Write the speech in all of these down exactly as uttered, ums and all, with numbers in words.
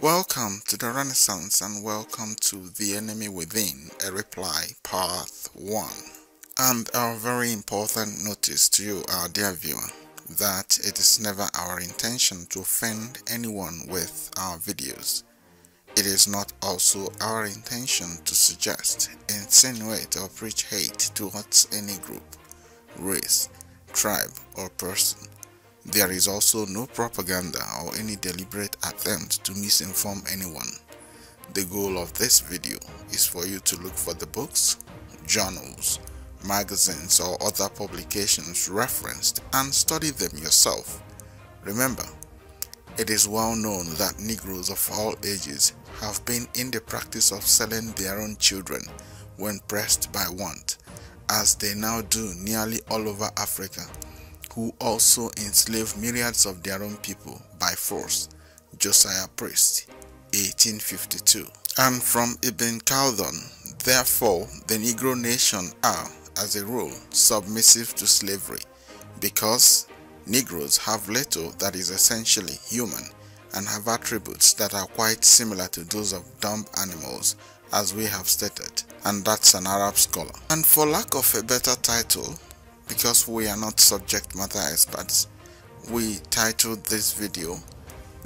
Welcome to The Renaissance and welcome to The Enemy Within, a reply, part one. And a very important notice to you, our dear viewer, that it is never our intention to offend anyone with our videos. It is not also our intention to suggest, insinuate or preach hate towards any group, race, tribe or person. There is also no propaganda or any deliberate attempt to misinform anyone. The goal of this video is for you to look for the books, journals, magazines or other publications referenced and study them yourself. Remember, it is well known that Negroes of all ages have been in the practice of selling their own children when pressed by want, as they now do nearly all over Africa, who also enslaved myriads of their own people by force. Josiah Priest, eighteen fifty-two. And from Ibn Khaldun, therefore the Negro nation are, as a rule, submissive to slavery, because Negroes have little that is essentially human and have attributes that are quite similar to those of dumb animals, as we have stated, and that's an Arab scholar. And for lack of a better title, because we are not subject matter experts, we titled this video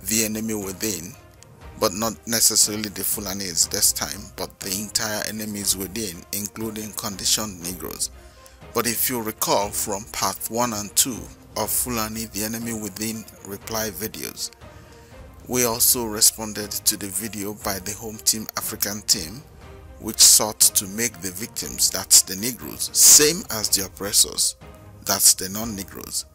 The Enemy Within, but not necessarily the Fulanis this time, but the entire enemies within, including conditioned Negroes. But if you recall from part one and two of Fulani The Enemy Within reply videos, we also responded to the video by the Home Team African team, which sought to make the victims, that's the Negroes, same as the oppressors, that's the non-Negroes.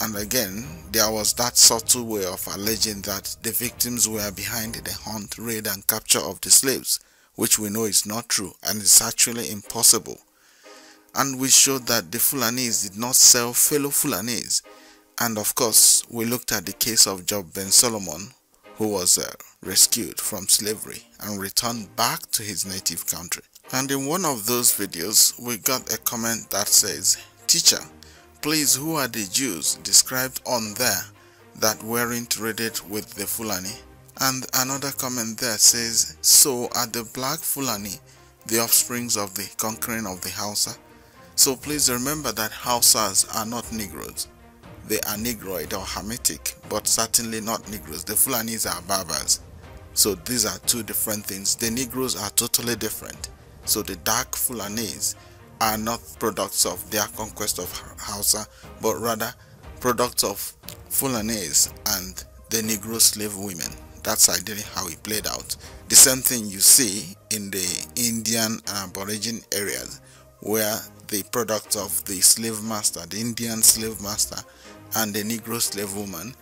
And again, there was that subtle way of alleging that the victims were behind the hunt, raid and capture of the slaves, which we know is not true and is actually impossible. And we showed that the Fulanis did not sell fellow Fulanis. And of course, we looked at the case of Job Ben Solomon, who was uh, rescued from slavery and returned back to his native country. And in one of those videos, we got a comment that says, "Teacher, please, who are the Jews described on there that weren't raided with the Fulani?" And another comment there says, "So are the black Fulani the offsprings of the conquering of the Hausa?" So please remember that Hausas are not Negroes. They are Negroid or Hamitic, but certainly not Negroes. The Fulanis are Berbers. So these are two different things. The Negroes are totally different. So the dark Fulanis are not products of their conquest of Hausa, but rather products of Fulanis and the Negro slave women. That's ideally how it played out. The same thing you see in the Indian and Aborigine areas, where the products of the slave master, the Indian slave master, and the Negro slave woman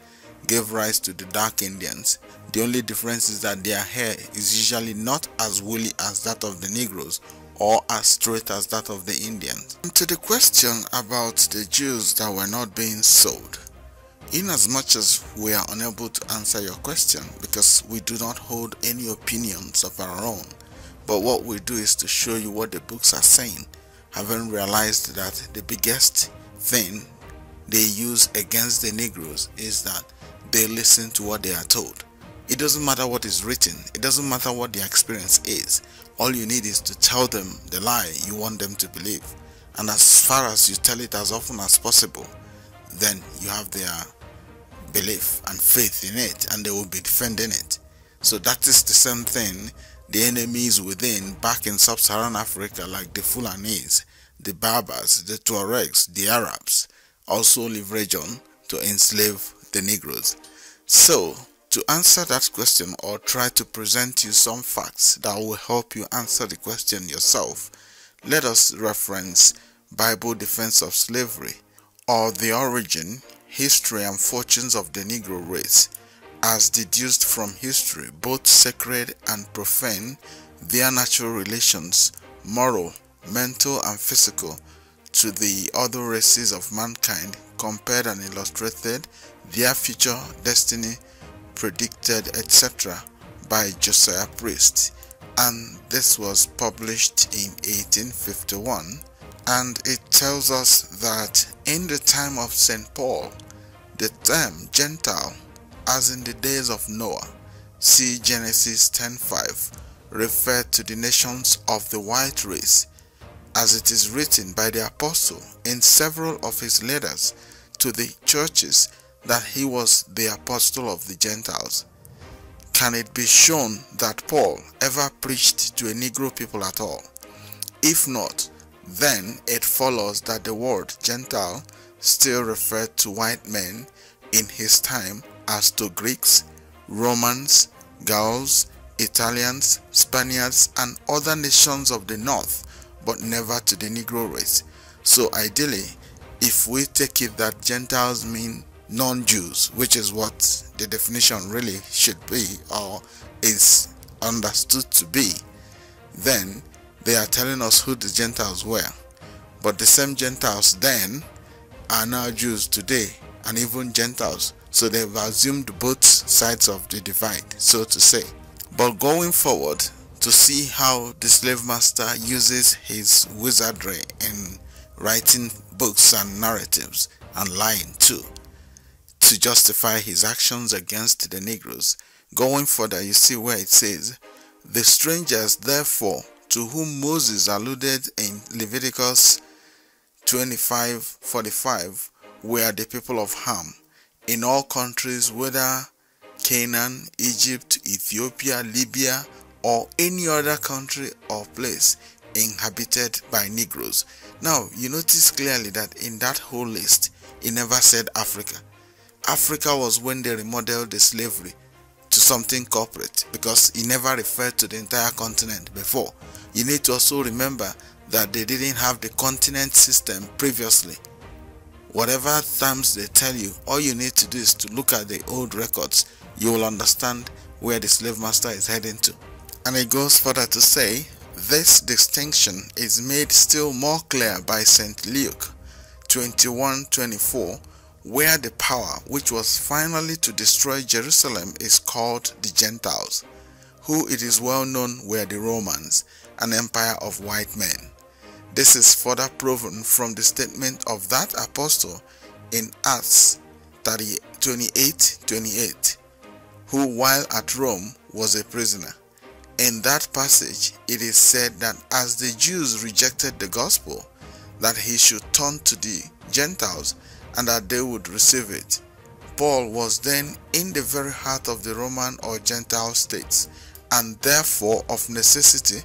gave rise to the dark Indians. The only difference is that their hair is usually not as woolly as that of the Negroes or as straight as that of the Indians. And to the question about the Jews that were not being sold, inasmuch as we are unable to answer your question because we do not hold any opinions of our own, but what we do is to show you what the books are saying, having realized that the biggest thing they use against the Negroes is that they listen to what they are told. It doesn't matter what is written, it doesn't matter what their experience is. All you need is to tell them the lie you want them to believe, and as far as you tell it as often as possible, then you have their belief and faith in it, and they will be defending it. So that is the same thing the enemies within back in sub-Saharan Africa, like the Fulanis, the Berbers, the Tuaregs, the Arabs, also leverage on to enslave the Negroes. So to answer that question, or try to present you some facts that will help you answer the question yourself, let us reference Bible Defense of Slavery, or The Origin, History and Fortunes of the Negro Race, as deduced from history, both sacred and profane, their natural relations, moral, mental and physical, to the other races of mankind, compared and illustrated, their future destiny predicted, et cetera, by Josiah Priest. And this was published in eighteen fifty-one, and it tells us that in the time of Saint Paul, the term Gentile, as in the days of Noah, See Genesis ten five, refer to the nations of the white race, as it is written by the apostle in several of his letters to the churches that he was the apostle of the Gentiles. Can it be shown that Paul ever preached to a Negro people at all? If not, then it follows that the word Gentile still referred to white men in his time as to Greeks, Romans, Gauls, Italians, Spaniards, and other nations of the north, but never to the Negro race. So ideally, if we take it that Gentiles mean non-Jews, which is what the definition really should be or is understood to be, then they are telling us who the Gentiles were. But the same Gentiles then are now Jews today, and even Gentiles. So they've assumed both sides of the divide, so to say. But going forward, to see how the slave master uses his wizardry in writing books and narratives, and lying too, to justify his actions against the Negroes. Going further, you see where it says, "The strangers therefore to whom Moses alluded in Leviticus twenty-five forty-five were the people of Ham, in all countries, whether Canaan, Egypt, Ethiopia, Libya, or any other country or place inhabited by Negroes." Now, you notice clearly that in that whole list, it never said Africa. Africa was when they remodeled the slavery to something corporate, because it never referred to the entire continent before. You need to also remember that they didn't have the continent system previously. Whatever terms they tell you, all you need to do is to look at the old records. You will understand where the slave master is heading to. And it goes further to say, this distinction is made still more clear by Saint Luke twenty-one twenty-four, where the power which was finally to destroy Jerusalem is called the Gentiles, who it is well known were the Romans, an empire of white men. This is further proven from the statement of that apostle in Acts twenty-eight twenty-eight, who while at Rome was a prisoner. In that passage, it is said that as the Jews rejected the gospel, that he should turn to the Gentiles and that they would receive it. Paul was then in the very heart of the Roman or Gentile states, and therefore of necessity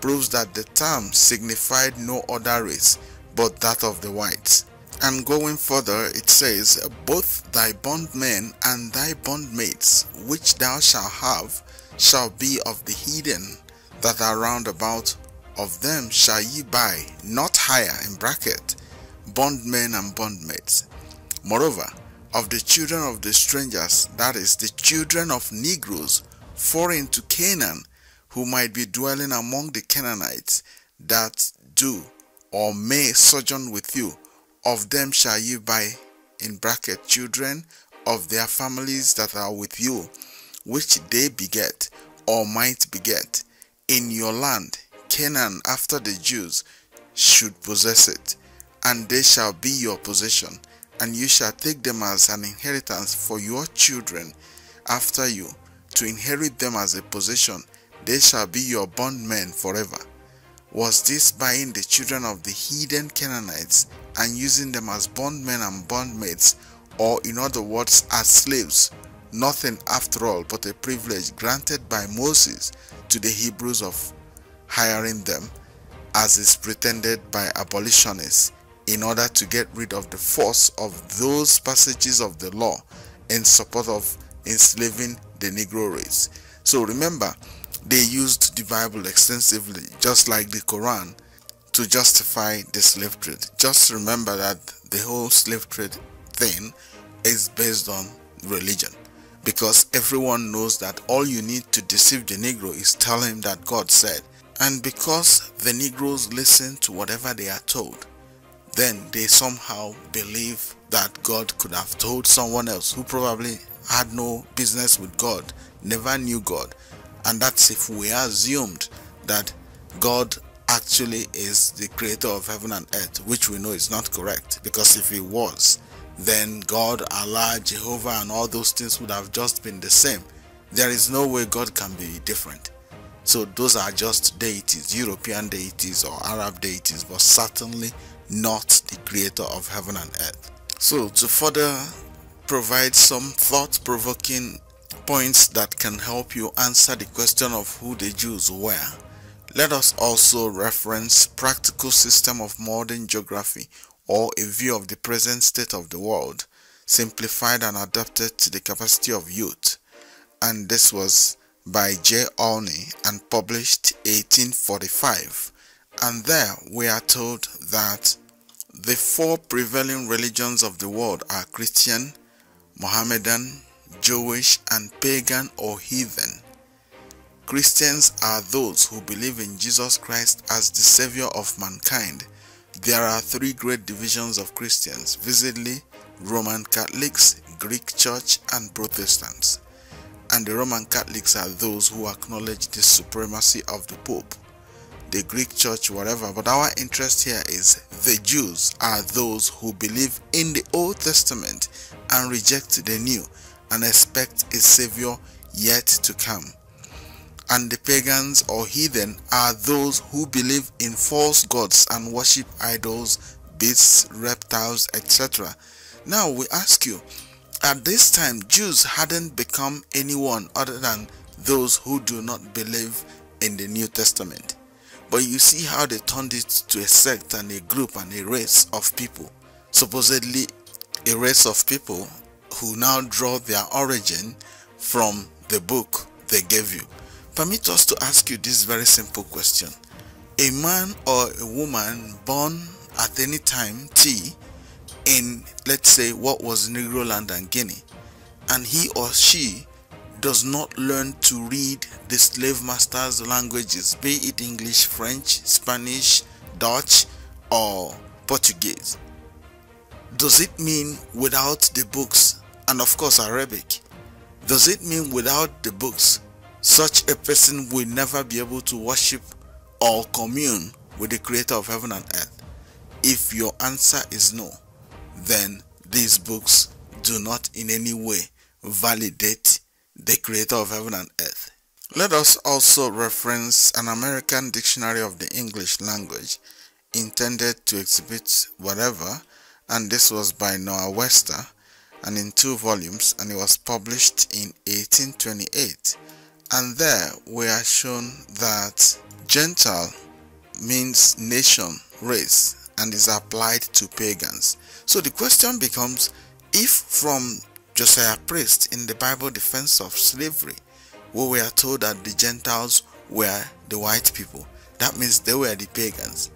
proves that the term signified no other race but that of the whites. And going further, it says, "Both thy bondmen and thy bondmates, which thou shalt have, shall be of the heathen that are round about, of them shall ye buy, not hire," in bracket, bondmen and bondmates. "Moreover, of the children of the strangers," that is, the children of Negroes foreign to Canaan, who might be dwelling among the Canaanites that do or may sojourn with you, of them shall you buy, in bracket, children of their families that are with you, which they beget or might beget in your land. Canaan after the Jews should possess it, and they shall be your possession, and you shall take them as an inheritance for your children after you, to inherit them as a possession. They shall be your bondmen forever. Was this buying the children of the heathen Canaanites and using them as bondmen and bondmates, or in other words as slaves? Nothing after all but a privilege granted by Moses to the Hebrews of hiring them, as is pretended by abolitionists, in order to get rid of the force of those passages of the law in support of enslaving the Negro race. So remember, they used the Bible extensively, just like the Quran, to justify the slave trade. Just remember that the whole slave trade thing is based on religion, because everyone knows that all you need to deceive the Negro is tell him that God said. And because the Negroes listen to whatever they are told, then they somehow believe that God could have told someone else who probably had no business with God, never knew God. And that's if we assumed that God actually is the creator of heaven and earth, which we know is not correct. Because if he was, then God, Allah, Jehovah, and all those things would have just been the same. There is no way God can be different. So those are just deities, European deities or Arab deities, but certainly not the creator of heaven and earth. So to further provide some thought-provoking points that can help you answer the question of who the Jews were, let us also reference Practical System of Modern Geography, or A View of the Present State of the World, simplified and adapted to the capacity of youth, and this was by J. Olney and published eighteen forty-five. And there we are told that the four prevailing religions of the world are Christian, Mohammedan, Jewish, and pagan or heathen. Christians are those who believe in Jesus Christ as the Savior of mankind. There are three great divisions of Christians, visibly Roman Catholics, Greek Church, and Protestants. And the Roman Catholics are those who acknowledge the supremacy of the Pope, the Greek Church, whatever. But our interest here is the Jews are those who believe in the Old Testament and reject the New and expect a Savior yet to come. And the pagans or heathen are those who believe in false gods and worship idols, beasts, reptiles, et cetera. Now we ask you, at this time Jews hadn't become anyone other than those who do not believe in the New Testament. But you see how they turned it to a sect and a group and a race of people. Supposedly a race of people who now draw their origin from the book they gave you. Permit us to ask you this very simple question. A man or a woman born at any time T in, let's say, what was Negroland and Guinea, and he or she does not learn to read the slave master's languages, be it English, French, Spanish, Dutch, or Portuguese. Does it mean without the books, and of course Arabic, does it mean without the books, such a person will never be able to worship or commune with the creator of heaven and earth? If your answer is no, then these books do not in any way validate the creator of heaven and earth. Let us also reference an American Dictionary of the English Language intended to exhibit whatever, and this was by Noah Webster and in two volumes, and it was published in eighteen twenty-eight. And there we are shown that Gentile means nation, race, and is applied to pagans. So the question becomes, if from Josiah Priest in the Bible Defense of Slavery, we were told that the Gentiles were the white people, that means they were the pagans.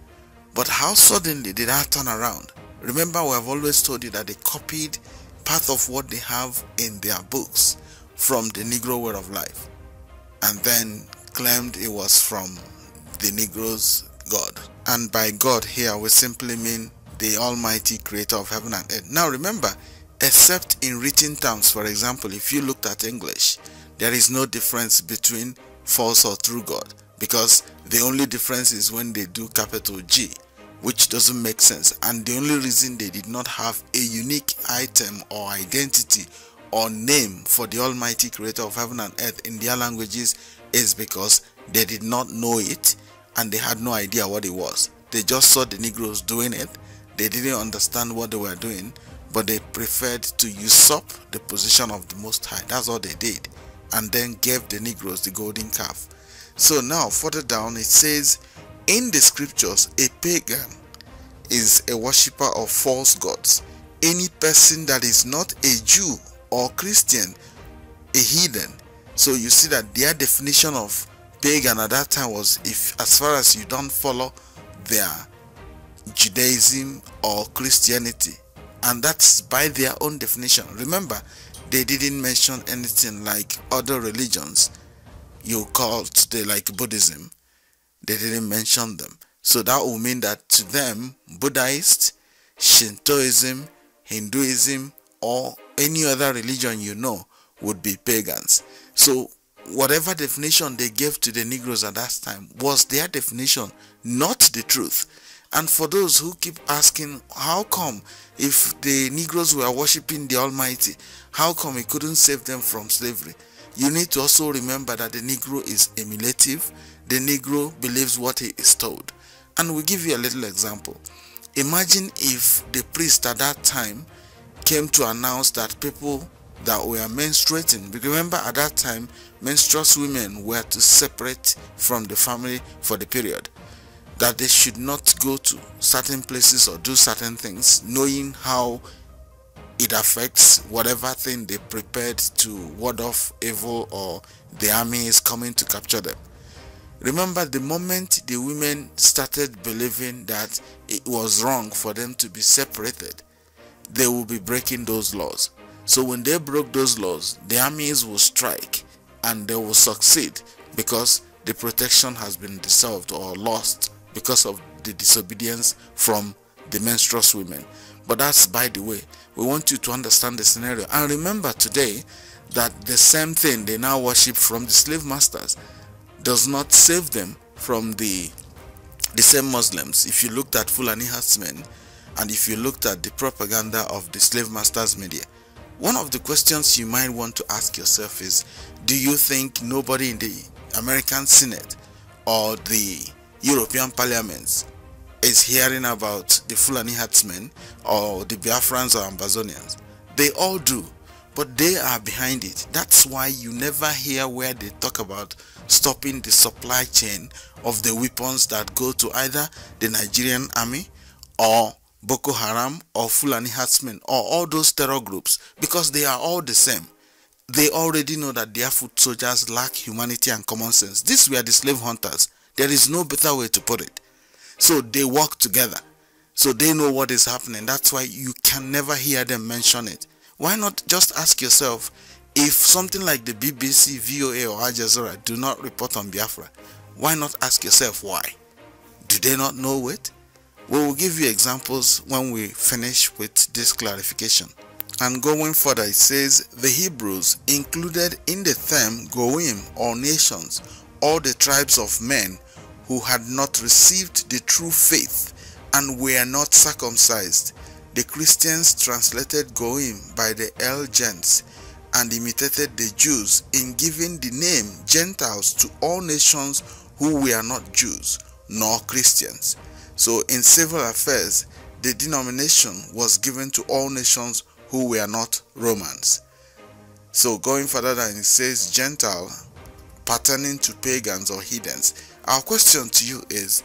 But how suddenly did that turn around? Remember, we have always told you that they copied part of what they have in their books from the Negro way of life, and then claimed it was from the Negro's God. And by God here we simply mean the Almighty Creator of heaven and earth. Now remember, except in written terms, for example, if you looked at English, there is no difference between false or true God, because the only difference is when they do capital G, which doesn't make sense. And the only reason they did not have a unique item or identity or name for the Almighty Creator of heaven and earth in their languages is because they did not know it and they had no idea what it was. They just saw the Negroes doing it. They didn't understand what they were doing, but they preferred to usurp the position of the Most High. That's all they did, and then gave the Negroes the golden calf. So now further down it says, in the scriptures, a pagan is a worshipper of false gods, any person that is not a Jew or Christian, a heathen. So you see that their definition of pagan at that time was, if as far as you don't follow their Judaism or Christianity, and that's by their own definition. Remember, they didn't mention anything like other religions you call today, like Buddhism. They didn't mention them. So that would mean that to them, Buddhist, Shintoism, Hinduism, or any other religion you know would be pagans. So whatever definition they gave to the Negroes at that time was their definition, not the truth. And for those who keep asking, how come if the Negroes were worshipping the Almighty, how come he couldn't save them from slavery? you need to also remember that the Negro is emulative. The Negro believes what he is told. And we'll give you a little example. Imagine if the priest at that time came to announce that people that were menstruating, because remember at that time, menstruous women were to separate from the family for the period, that they should not go to certain places or do certain things, knowing how it affects whatever thing they prepared to ward off evil or the army is coming to capture them. Remember, the moment the women started believing that it was wrong for them to be separated, they will be breaking those laws. So when they broke those laws, the armies will strike and they will succeed because the protection has been dissolved or lost because of the disobedience from the menstruous women. But that's by the way. We want you to understand the scenario. And remember today that the same thing they now worship from the slave masters does not save them from the, the same Muslims. If you looked at Fulani herdsmen and if you looked at the propaganda of the slave masters media, one of the questions you might want to ask yourself is, do you think nobody in the American Senate or the European parliaments is hearing about the Fulani herdsmen or the Biafrans or Ambazonians? They all do, but they are behind it. That's why you never hear where they talk about stopping the supply chain of the weapons that go to either the Nigerian army or Boko Haram or Fulani herdsmen or all those terror groups, because they are all the same. They already know that their foot soldiers lack humanity and common sense. These were the slave hunters. There is no better way to put it. So they work together. So they know what is happening. That's why you can never hear them mention it. Why not just ask yourself, if something like the B B C, V O A or Al Jazeera do not report on Biafra, why not ask yourself why? Do they not know it? We will give you examples when we finish with this clarification. And going further, it says, the Hebrews included in the term Goim or nations, all the tribes of men who had not received the true faith and were not circumcised. The Christians translated Goim by the El Gents and imitated the Jews in giving the name Gentiles to all nations who were not Jews nor Christians. So in civil affairs, the denomination was given to all nations who were not Romans. So going further than it says Gentile, pertaining to pagans or heathens. Our question to you is,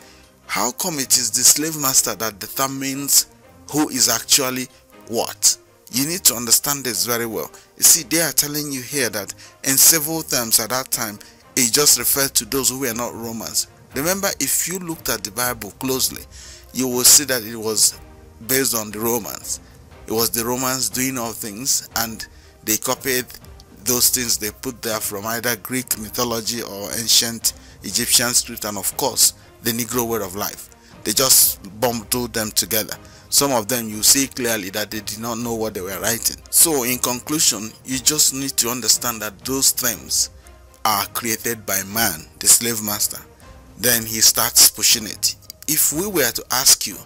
how come it is the slave master that determines who is actually what? You need to understand this very well. You see, they are telling you here that in several terms at that time, it just referred to those who were not Romans. Remember, if you looked at the Bible closely, you will see that it was based on the Romans. It was the Romans doing all things, and they copied those things they put there from either Greek mythology or ancient Egyptian script, and of course the Negro way of life. They just bumped them together. Some of them you see clearly that they did not know what they were writing. So in conclusion, you just need to understand that those things are created by man, the slave master. Then he starts pushing it. If we were to ask you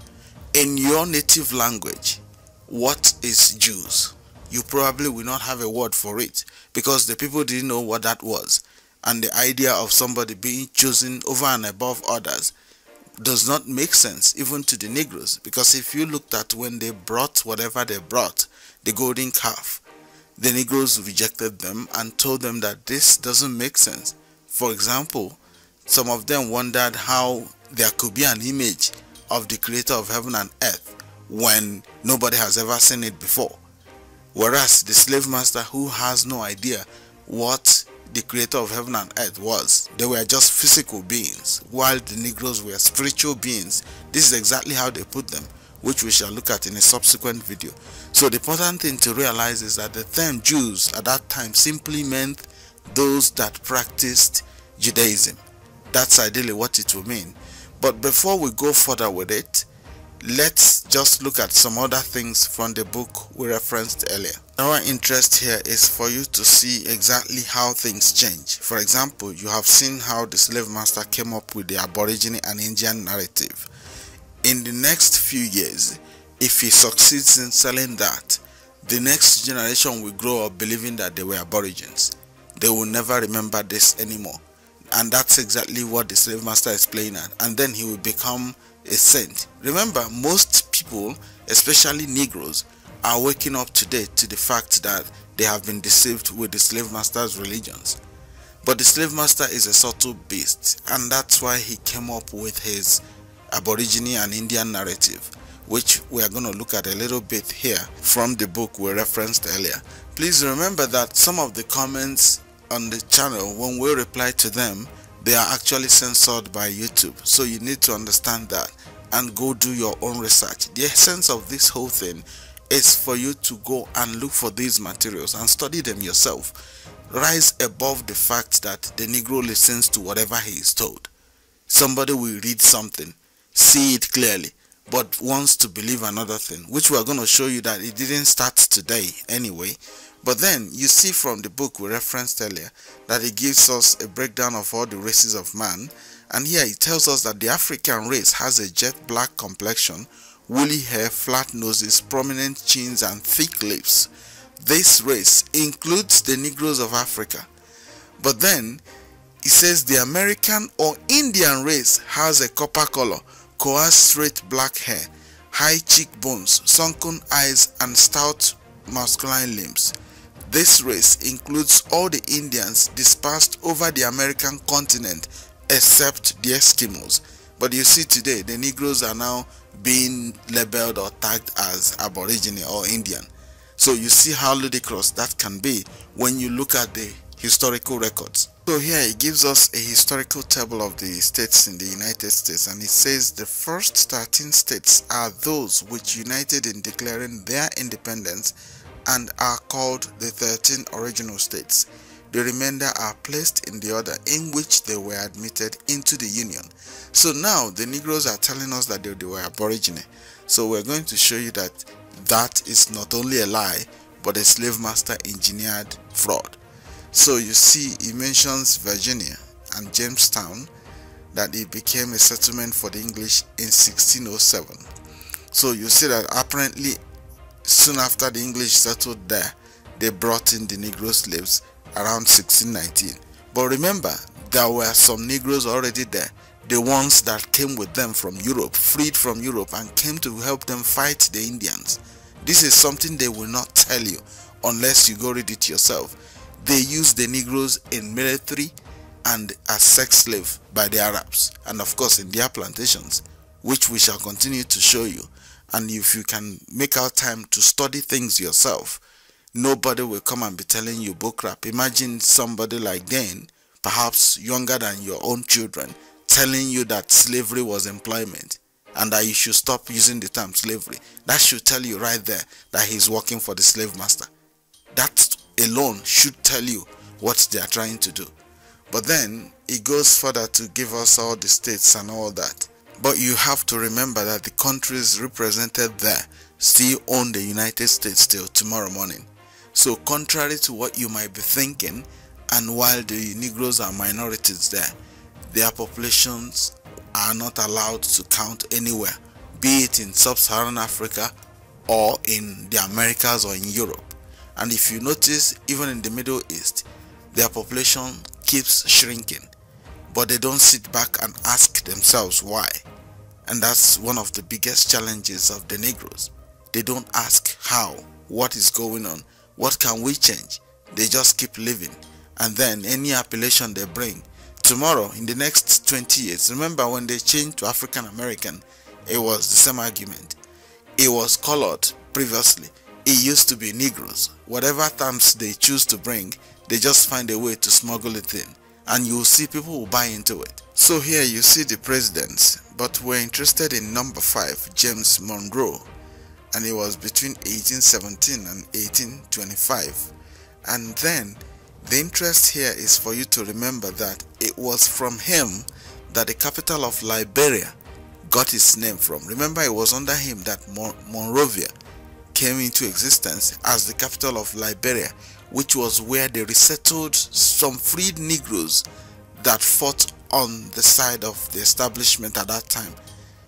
in your native language, what is Jews? You probably will not have a word for it, because the people didn't know what that was. And the idea of somebody being chosen over and above others does not make sense even to the Negroes, because if you looked at when they brought whatever they brought, the golden calf, the Negroes rejected them and told them that this doesn't make sense. For example, some of them wondered how there could be an image of the creator of heaven and earth when nobody has ever seen it before, whereas the slave master, who has no idea what the creator of heaven and earth was, they were just physical beings, while the Negroes were spiritual beings. This is exactly how they put them, which we shall look at in a subsequent video. So the important thing to realize is that the term Jews at that time simply meant those that practiced Judaism. That's ideally what it will mean. But before we go further with it, let's just look at some other things from the book we referenced earlier. Our interest here is for you to see exactly how things change. For example, you have seen how the slave master came up with the Aborigine and Indian narrative. In the next few years, if he succeeds in selling that, the next generation will grow up believing that they were Aborigines. they will never remember this anymore. And that's exactly what the slave master is playing at. And then he will become a saint. Remember, most people, especially Negroes, are waking up today to the fact that they have been deceived with the slave master's religions. But the slave master is a subtle beast, and that's why he came up with his Aborigine and Indian narrative, which we are going to look at a little bit here from the book we referenced earlier. Please remember that some of the comments on the channel, when we reply to them, they are actually censored by YouTube, so you need to understand that and go do your own research. The essence of this whole thing is for you to go and look for these materials and study them yourself. Rise above the fact that the Negro listens to whatever he is told. Somebody will read something, see it clearly, but wants to believe another thing, which we are going to show you that it didn't start today anyway. But then you see from the book we referenced earlier that it gives us a breakdown of all the races of man, and here it tells us that the African race has a jet black complexion, woolly hair, flat noses, prominent chins, and thick lips. This race includes the Negroes of Africa. But then it says the American or Indian race has a copper color, coarse straight black hair, high cheekbones, sunken eyes, and stout masculine limbs. This race includes all the Indians dispersed over the American continent except the Eskimos. But you see today the Negroes are now being labeled or tagged as Aborigine or Indian. So you see how ludicrous that can be when you look at the historical records. So here it gives us a historical table of the states in the United States, and it says the first thirteen states are those which united in declaring their independence and are called the thirteen original states. The remainder are placed in the order in which they were admitted into the Union. So now the Negroes are telling us that they, they were Aborigine. So we're going to show you that that is not only a lie, but a slave master engineered fraud. So you see he mentions Virginia and Jamestown, that it became a settlement for the English in sixteen oh seven. So you see that apparently soon after the English settled there, they brought in the Negro slaves around sixteen nineteen. But remember, there were some Negroes already there, the ones that came with them from Europe, freed from Europe, and came to help them fight the Indians. This is something they will not tell you unless you go read it yourself. They used the Negroes in military and as sex slaves by the Arabs, and of course in their plantations, which we shall continue to show you. And if you can make out time to study things yourself, nobody will come and be telling you bull crap. Imagine somebody like Dane, perhaps younger than your own children, telling you that slavery was employment and that you should stop using the term slavery. That should tell you right there that he's working for the slave master. That alone should tell you what they are trying to do. But then it goes further to give us all the states and all that. But you have to remember that the countries represented there still own the United States till tomorrow morning. So contrary to what you might be thinking, and while the Negroes are minorities there, their populations are not allowed to count anywhere, be it in sub-Saharan Africa or in the Americas or in Europe. And if you notice, even in the Middle East, their population keeps shrinking, but they don't sit back and ask themselves why. And that's one of the biggest challenges of the Negroes. They don't ask how, what is going on, what can we change. They just keep living, and then any appellation they bring, tomorrow, in the next twenty years, remember when they changed to African American, it was the same argument. It was colored previously, it used to be Negroes. Whatever terms they choose to bring, they just find a way to smuggle it in, and you'll see people will buy into it. So here you see the presidents, but we're interested in number five, James Monroe, and it was between eighteen seventeen and eighteen twenty-five. And then the interest here is for you to remember that it was from him that the capital of Liberia got its name from. Remember, it was under him that Mon Monrovia came into existence as the capital of Liberia, which was where they resettled some freed Negroes that fought on the side of the establishment at that time.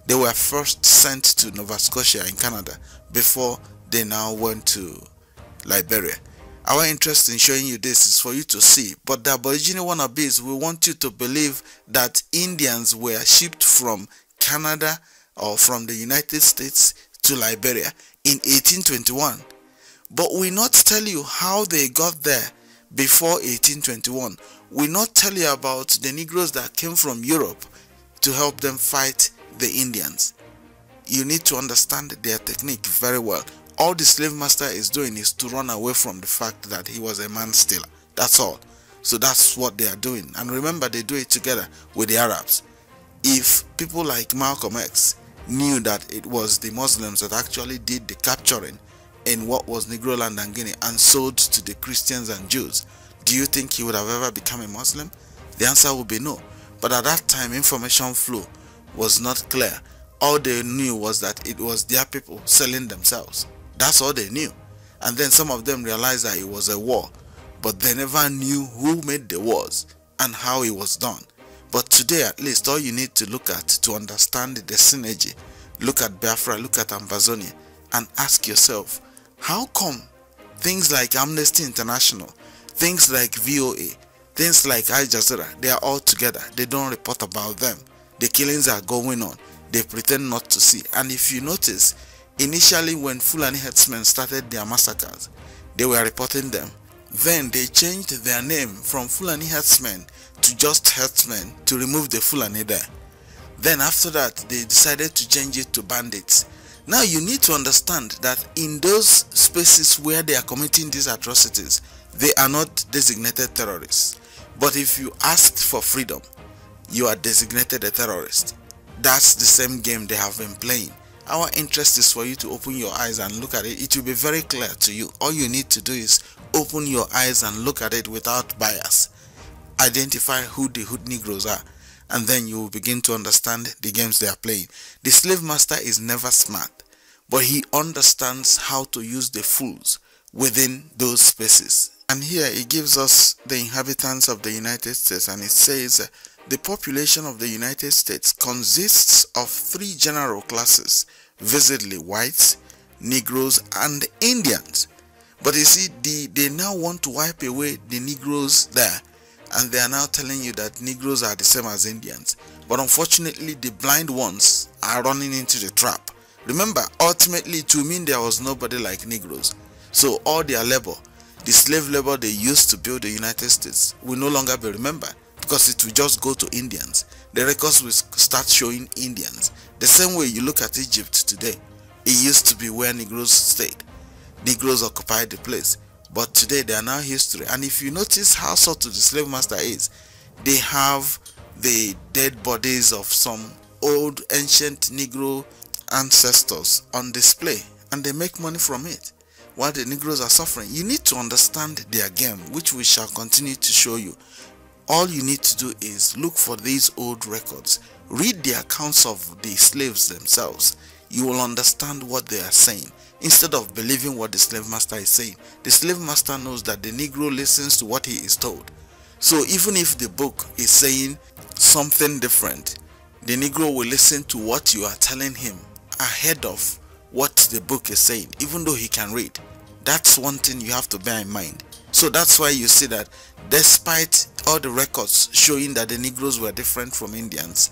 They were first sent to Nova Scotia in Canada before they now went to Liberia. Our interest in showing you this is for you to see, but the Aboriginal wannabes, we want you to believe that Indians were shipped from Canada or from the United States to Liberia in eighteen twenty-one. But we not tell you how they got there before eighteen twenty-one. We not tell you about the Negroes that came from Europe to help them fight the Indians. You need to understand their technique very well. All the slave master is doing is to run away from the fact that he was a man stealer. That's all. So that's what they are doing. And remember, they do it together with the Arabs. If people like Malcolm X knew that it was the Muslims that actually did the capturing in what was Negroland and Guinea and sold to the Christians and Jews, do you think he would have ever become a Muslim? The answer would be no. But at that time, information flow was not clear. All they knew was that it was their people selling themselves. That's all they knew. And then some of them realized that it was a war, but they never knew who made the wars and how it was done. But today, at least, all you need to look at to understand the synergy, look at Biafra, look at Ambazonia, and ask yourself, how come things like Amnesty International, things like V O A, things like Al Jazeera, they are all together? They don't report about them. The killings are going on. They pretend not to see. And if you notice, initially when Fulani headsmen started their massacres, they were reporting them. Then they changed their name from Fulani headsmen to just headsmen to remove the Fulani there. Then after that, they decided to change it to bandits. Now you need to understand that in those spaces where they are committing these atrocities, they are not designated terrorists. But if you ask for freedom, you are designated a terrorist. That's the same game they have been playing. Our interest is for you to open your eyes and look at it. It will be very clear to you. All you need to do is open your eyes and look at it without bias. Identify who the Hood Negroes are, and then you will begin to understand the games they are playing. The slave master is never smart, but he understands how to use the fools within those spaces. And here it gives us the inhabitants of the United States, and it says, the population of the United States consists of three general classes, visibly whites, Negroes, and Indians. But you see, the, they now want to wipe away the Negroes there, and they are now telling you that Negroes are the same as Indians. But unfortunately, the blind ones are running into the trap. Remember, ultimately, to mean there was nobody like Negroes. So all their labor, the slave labor they used to build the United States, will no longer be remembered, because it will just go to Indians. The records will start showing Indians. The same way you look at Egypt today, it used to be where Negroes stayed. Negroes occupied the place, but today they are now history. And if you notice how subtle the slave master is, they have the dead bodies of some old ancient Negro ancestors on display, and they make money from it while the Negroes are suffering. You need to understand their game, which we shall continue to show you. All you need to do is look for these old records, read the accounts of the slaves themselves. You will understand what they are saying, instead of believing what the slave master is saying. The slave master knows that the Negro listens to what he is told. So even if the book is saying something different, the Negro will listen to what you are telling him ahead of what the book is saying, even though he can read. That's one thing you have to bear in mind. So that's why you see that despite all the records showing that the Negroes were different from Indians,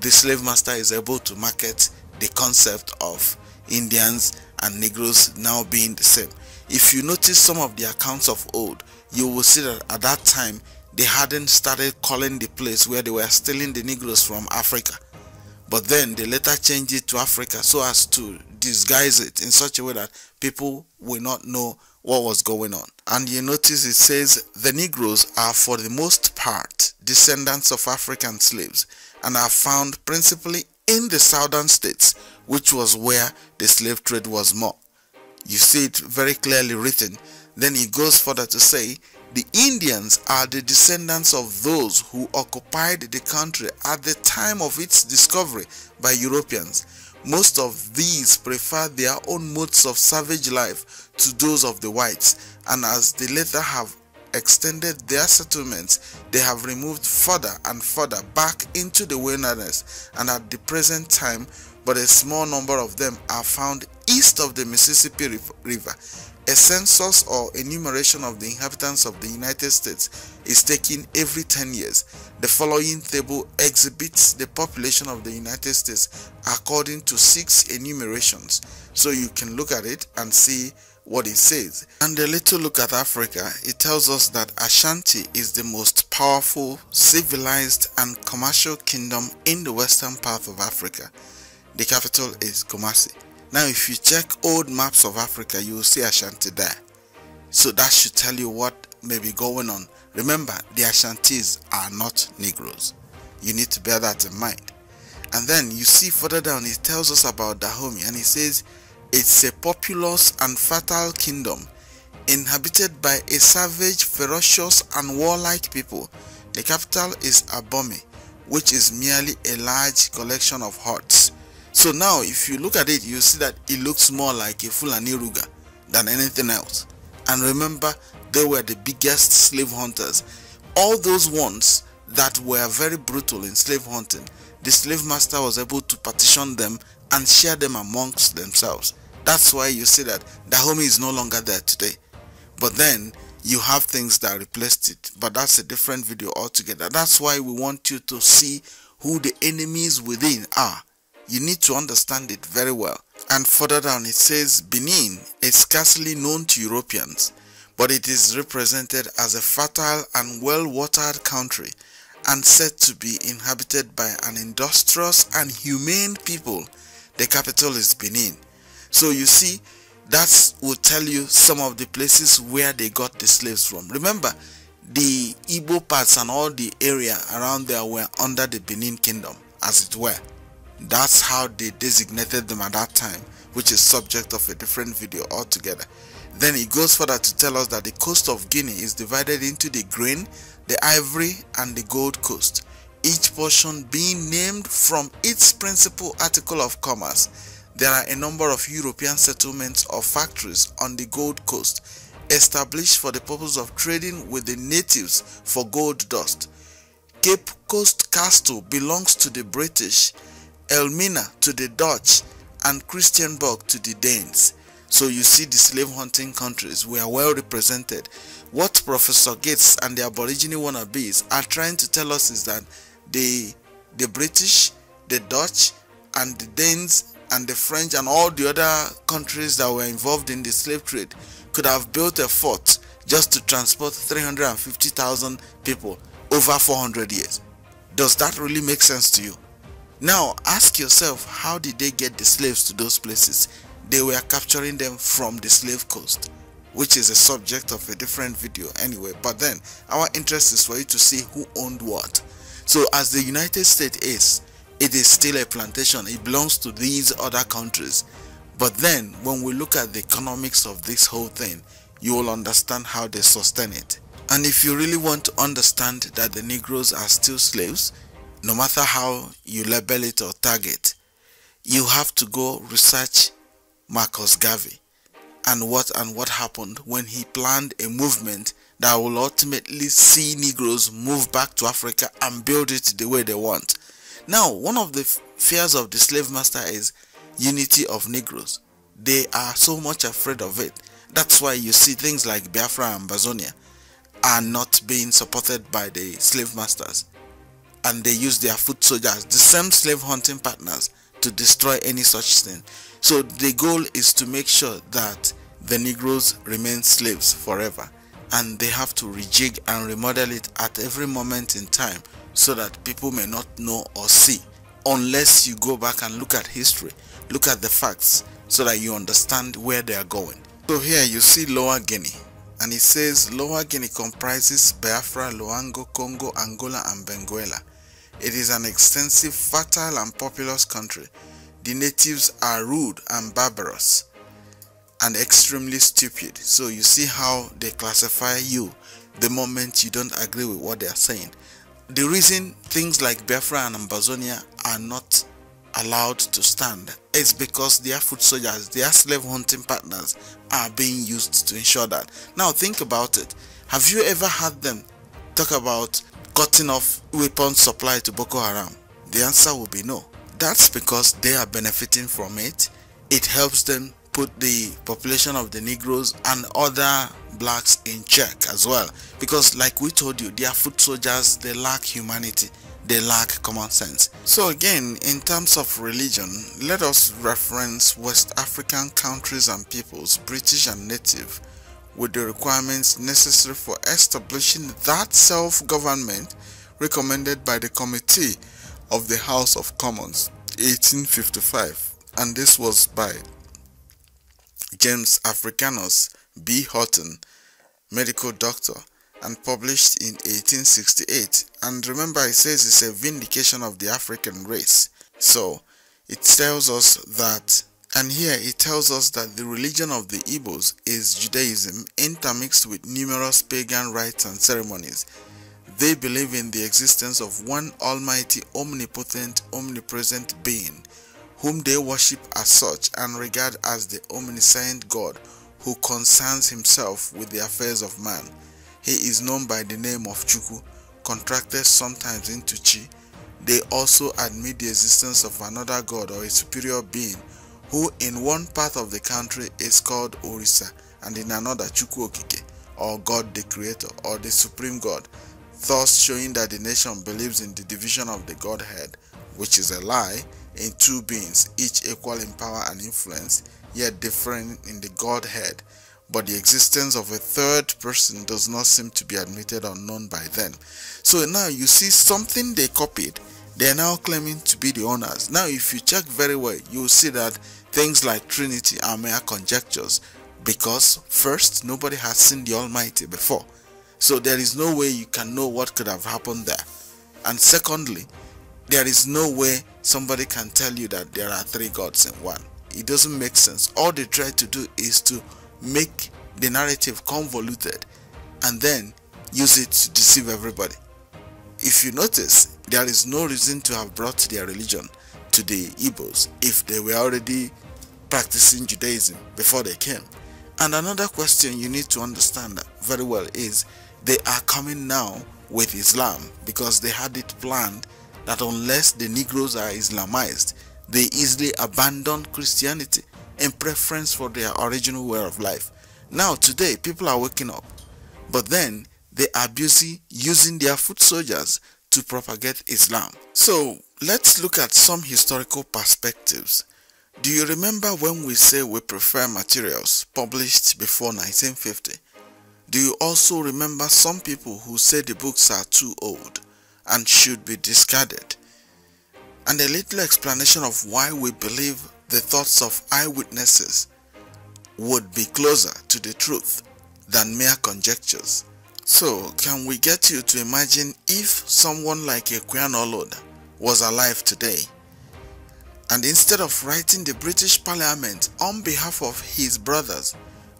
the slave master is able to market the concept of Indians and Negroes now being the same. If you notice some of the accounts of old, you will see that at that time, they hadn't started calling the place where they were stealing the Negroes from Africa. But then they later changed it to Africa so as to disguise it in such a way that people will not know what was going on. And you notice it says the Negroes are for the most part descendants of African slaves and are found principally in the southern states, which was where the slave trade was more. You see it very clearly written. Then it goes further to say the Indians are the descendants of those who occupied the country at the time of its discovery by Europeans. Most of these prefer their own modes of savage life to those of the whites, and as they later have extended their settlements, they have removed further and further back into the wilderness, and at the present time, but a small number of them are found east of the Mississippi River. A census or enumeration of the inhabitants of the United States is taken every ten years. The following table exhibits the population of the United States according to six enumerations, so you can look at it and see what it says. And a little look at Africa, it tells us that Ashanti is the most powerful, civilized and commercial kingdom in the western part of Africa. The capital is Kumasi. Now if you check old maps of Africa, you will see Ashanti there. So that should tell you what may be going on. Remember, the Ashantis are not Negroes. You need to bear that in mind. And then you see further down, it tells us about Dahomey, and it says, it's a populous and fertile kingdom, inhabited by a savage, ferocious and warlike people. The capital is Abomey, which is merely a large collection of huts. So now if you look at it, you see that it looks more like a Fulani Ruga than anything else. And remember, they were the biggest slave hunters. All those ones that were very brutal in slave hunting, the slave master was able to partition them and share them amongst themselves. That's why you see that Dahomey is no longer there today. But then you have things that replaced it, but that's a different video altogether. That's why we want you to see who the enemies within are. You need to understand it very well. And further down it says, Benin is scarcely known to Europeans, but it is represented as a fertile and well-watered country, and said to be inhabited by an industrious and humane people. The capital is Benin. So you see, that will tell you some of the places where they got the slaves from. Remember, the Igbo parts and all the area around there were under the Benin kingdom, as it were. That's how they designated them at that time, which is subject of a different video altogether. Then it goes further to tell us that the coast of Guinea is divided into the grain, the ivory and the gold coast, each portion being named from its principal article of commerce. There are a number of European settlements or factories on the Gold Coast, established for the purpose of trading with the natives for gold dust. Cape Coast Castle belongs to the British, Elmina to the Dutch, and Christianburg to the Danes. So you see, the slave hunting countries were well represented. What Professor Gates and the Aborigine wannabes are trying to tell us is that the the British, the Dutch and the Danes and the French and all the other countries that were involved in the slave trade could have built a fort just to transport three hundred fifty thousand people over four hundred years. Does that really make sense to you? Now ask yourself, how did they get the slaves to those places? They were capturing them from the slave coast, which is a subject of a different video anyway. But then our interest is for you to see who owned what. So as the United States is, it is still a plantation. It belongs to these other countries. But then when we look at the economics of this whole thing, you will understand how they sustain it. And if you really want to understand that the Negroes are still slaves, no matter how you label it or tag it, you have to go research Marcus Garvey and what and what happened when he planned a movement that will ultimately see Negroes move back to Africa and build it the way they want. Now, one of the fears of the slave master is unity of Negroes. They are so much afraid of it. That's why you see things like Biafra and Bazonia are not being supported by the slave masters, and they use their foot soldiers, the same slave hunting partners, to destroy any such thing. So the goal is to make sure that the Negroes remain slaves forever, and they have to rejig and remodel it at every moment in time so that people may not know or see, unless you go back and look at history, look at the facts, so that you understand where they are going. So here you see Lower Guinea, and it says Lower Guinea comprises Biafra, Luango, Congo, Angola and Benguela. It is an extensive, fertile and populous country. The natives are rude and barbarous and extremely stupid. So you see how they classify you the moment you don't agree with what they are saying. The reason things like Biafra and Ambazonia are not allowed to stand is because their foot soldiers, their slave hunting partners, are being used to ensure that. Now think about it. Have you ever heard them talk about cutting off weapons supply to Boko Haram? The answer will be no. That's because they are benefiting from it. It helps them put the population of the Negroes and other blacks in check as well, because like we told you, they are foot soldiers, they lack humanity, they lack common sense. So again, in terms of religion, let us reference West African countries and peoples, British and native, with the requirements necessary for establishing that self-government recommended by the Committee of the House of Commons, eighteen fifty-five, and this was by James Africanus B. Horton, medical doctor, and published in eighteen sixty-eight. And remember, it says it's a vindication of the African race. So it tells us that, and here it tells us that the religion of the Igbos is Judaism intermixed with numerous pagan rites and ceremonies. They believe in the existence of one almighty, omnipotent, omnipresent being, whom they worship as such and regard as the omniscient God who concerns himself with the affairs of man. He is known by the name of Chukwu, contracted sometimes into Chi. They also admit the existence of another God or a superior being, who in one part of the country is called Orisa and in another Chukwu Okike, or God the Creator or the Supreme God, thus showing that the nation believes in the division of the Godhead, which is a lie, in two beings, each equal in power and influence, yet different in the Godhead, but the existence of a third person does not seem to be admitted or known by them. So now you see something they copied, they are now claiming to be the owners. Now if you check very well, you will see that things like Trinity are mere conjectures, because first, nobody has seen the Almighty before, so there is no way you can know what could have happened there. And secondly, there is no way somebody can tell you that there are three gods in one. It doesn't make sense. All they try to do is to make the narrative convoluted and then use it to deceive everybody. If you notice, there is no reason to have brought their religion to the Igbos if they were already practicing Judaism before they came. And another question you need to understand very well is, they are coming now with Islam because they had it planned that unless the Negroes are Islamized, they easily abandon Christianity in preference for their original way of life. Now today, people are waking up, but then they are busy using their foot soldiers to propagate Islam. So let's look at some historical perspectives. Do you remember when we say we prefer materials published before nineteen fifty? Do you also remember some people who say the books are too old and should be discarded? And a little explanation of why we believe the thoughts of eyewitnesses would be closer to the truth than mere conjectures. So, can we get you to imagine if someone like Equiano Olaudah was alive today, and instead of writing the British Parliament on behalf of his brothers,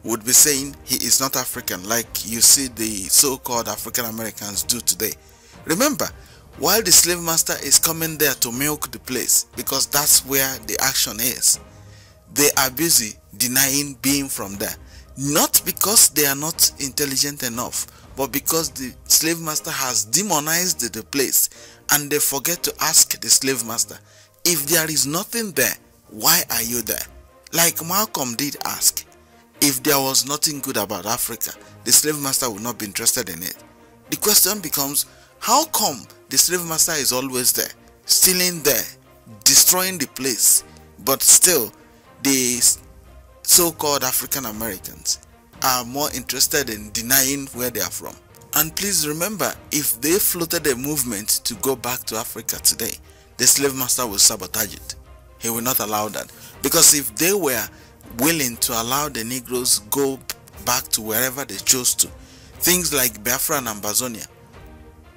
would be saying he is not African, like you see the so-called African Americans do today. Remember, while the slave master is coming there to milk the place, because that's where the action is, they are busy denying being from there. Not because they are not intelligent enough, but because the slave master has demonized the place, and they forget to ask the slave master, if there is nothing there, why are you there? Like Malcolm did ask. If there was nothing good about Africa, the slave master would not be interested in it. The question becomes, how come the slave master is always there, stealing there, destroying the place, but still the so-called African Americans are more interested in denying where they are from? And please remember, if they floated a movement to go back to Africa today, the slave master will sabotage it. He will not allow that, because if they were willing to allow the Negroes go back to wherever they chose to, things like Biafra and Ambazonia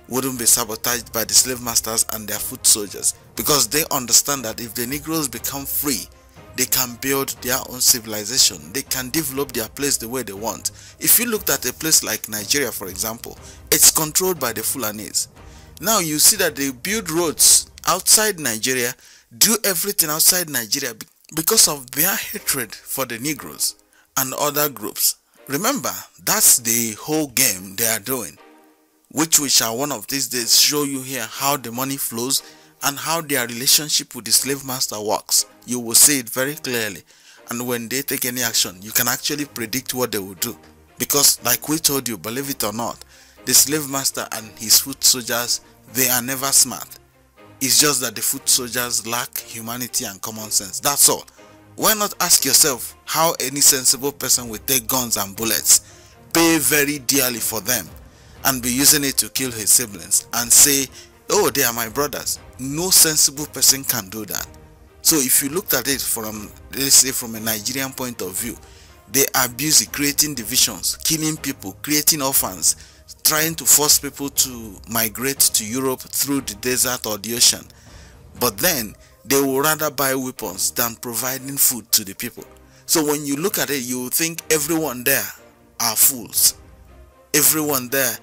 wouldn't be sabotaged by the slave masters and their foot soldiers, because they understand that if the Negroes become free, they can build their own civilization, they can develop their place the way they want. If you looked at a place like Nigeria, for example, it's controlled by the Fulanis. Now you see that they build roads outside Nigeria, do everything outside Nigeria, because of their hatred for the Negroes and other groups. Remember, that's the whole game they are doing, which we shall one of these days show you here how the money flows and how their relationship with the slave master works. You will see it very clearly. and when they take any action, you can actually predict what they will do. Because like we told you, believe it or not, the slave master and his foot soldiers, they are never smart. It's just that the foot soldiers lack humanity and common sense, that's all. Why not ask yourself how any sensible person would take guns and bullets, pay very dearly for them, and be using it to kill his siblings and say, oh, they are my brothers. No sensible person can do that. So if you looked at it from, let's say, from a Nigerian point of view, they are busy creating divisions, killing people, creating orphans, trying to force people to migrate to Europe through the desert or the ocean. But then they will rather buy weapons than providing food to the people. So when you look at it, you think everyone there are fools. Everyone there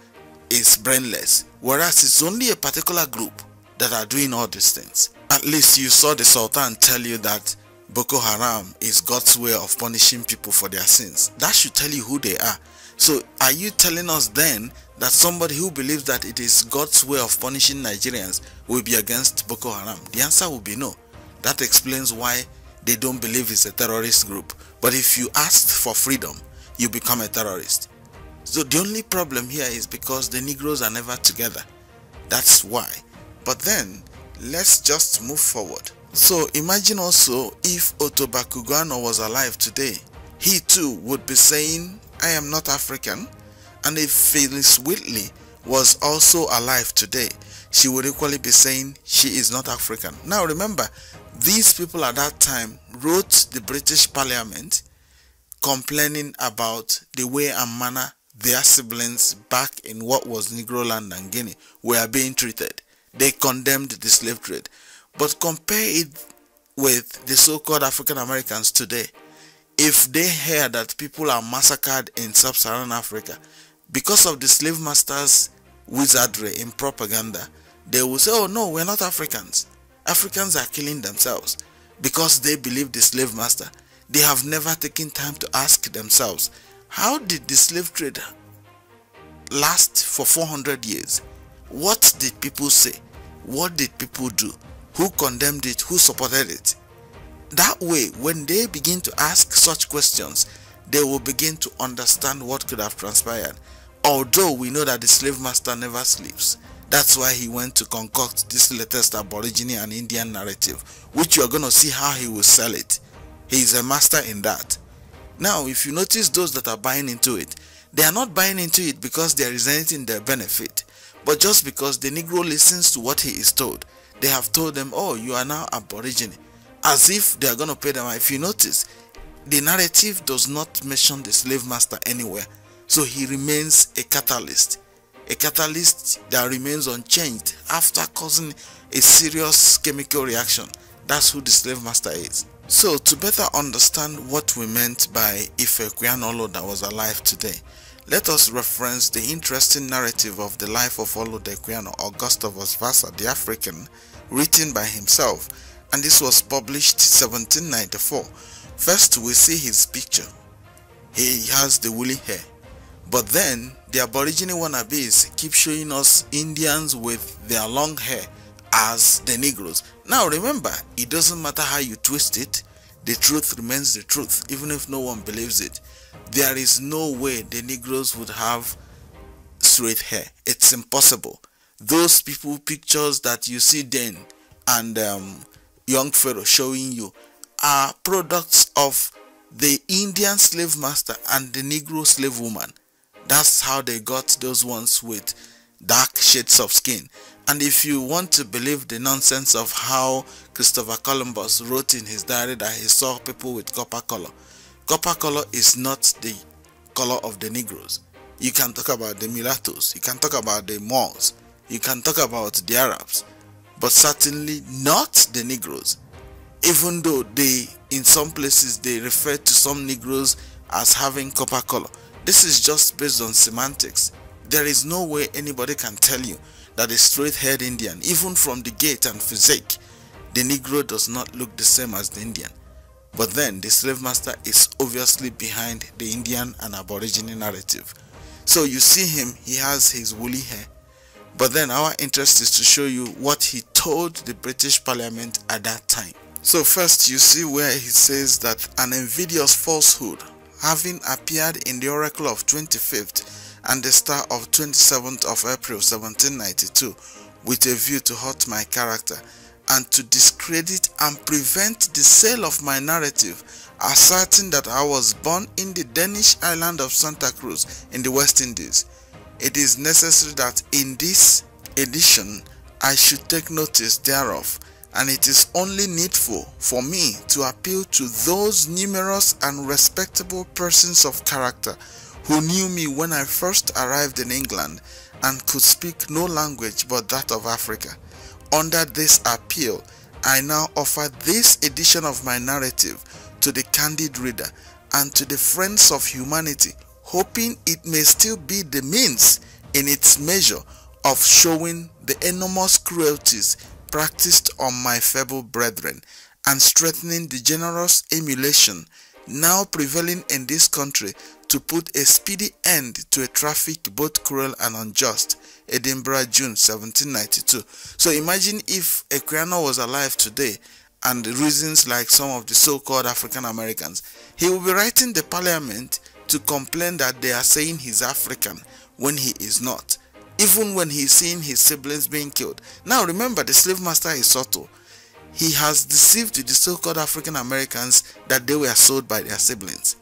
is brainless, whereas it's only a particular group that are doing all these things. At least you saw the Sultan tell you that Boko Haram is God's way of punishing people for their sins. That should tell you who they are. So are you telling us then that somebody who believes that it is God's way of punishing Nigerians will be against Boko Haram? The answer will be no. That explains why they don't believe it's a terrorist group. But if you ask for freedom, you become a terrorist. So the only problem here is because the Negroes are never together. That's why. But then, let's just move forward. So imagine also if Ottobah Cugoano was alive today, he too would be saying, I am not African. And if Phyllis Wheatley was also alive today, she would equally be saying she is not African. Now remember, these people at that time wrote the British Parliament complaining about the way and manner their siblings back in what was Negroland and Guinea were being treated. They condemned the slave trade. But compare it with the so-called African Americans today. If they hear that people are massacred in sub-Saharan Africa because of the slave masters' wizardry in propaganda, they will say, oh no, we're not Africans. Africans are killing themselves because they believe the slave master. They have never taken time to ask themselves, how did the slave trade last for four hundred years? What did people say? What did people do? Who condemned it? Who supported it? That way, when they begin to ask such questions, they will begin to understand what could have transpired. Although we know that the slave master never sleeps. That's why he went to concoct this latest Aborigine and Indian narrative, which you are going to see how he will sell it. He is a master in that. Now, if you notice those that are buying into it, they are not buying into it because they are resenting their benefit, but just because the Negro listens to what he is told. They have told them, oh, you are now Aborigine, as if they are going to pay them. If you notice, the narrative does not mention the slave master anywhere. So he remains a catalyst. A catalyst that remains unchanged after causing a serious chemical reaction. That's who the slave master is. So to better understand what we meant by if a Equiano that was alive today, let us reference the interesting narrative of the life of Olaudah Equiano or Gustavus Vassa the African, written by himself, and this was published seventeen ninety-four. First we see his picture. He has the woolly hair. But then the Aborigine wannabes keep showing us Indians with their long hair as the Negroes. Now remember, it doesn't matter how you twist it, the truth remains the truth, even if no one believes it. There is no way the Negroes would have straight hair. It's impossible. Those people pictures that you see Dane and um, young Pharaoh showing you are products of the Indian slave master and the Negro slave woman. That's how they got those ones with dark shades of skin. And if you want to believe the nonsense of how Christopher Columbus wrote in his diary that he saw people with copper color, copper color is not the color of the Negroes. You can talk about the mulattoes, you can talk about the Moors, you can talk about the Arabs, but certainly not the Negroes. Even though they, in some places, they refer to some Negroes as having copper color. This is just based on semantics. There is no way anybody can tell you that a straight-haired Indian, even from the gait and physique, the Negro does not look the same as the Indian. But then the slave master is obviously behind the Indian and Aborigine narrative. So you see him, he has his woolly hair. But then our interest is to show you what he told the British Parliament at that time. So first you see where he says that an invidious falsehood having appeared in the Oracle of twenty-fifth and the Star of twenty-seventh of April seventeen ninety-two with a view to hurt my character and to discredit and prevent the sale of my narrative, asserting that I was born in the Danish island of Santa Cruz in the West Indies. It is necessary that in this edition I should take notice thereof, and it is only needful for me to appeal to those numerous and respectable persons of character who knew me when I first arrived in England and could speak no language but that of Africa. Under this appeal, I now offer this edition of my narrative to the candid reader and to the friends of humanity, hoping it may still be the means in its measure of showing the enormous cruelties practiced on my feeble brethren and strengthening the generous emulation now prevailing in this country to put a speedy end to a traffic both cruel and unjust. Edinburgh, June seventeen ninety-two. So imagine if Equiano was alive today and reasons like some of the so-called African Americans, he will be writing the parliament to complain that they are saying he's African when he is not, even when he's seeing his siblings being killed. Now remember, the slave master is subtle. He has deceived the so-called African Americans that they were sold by their siblings.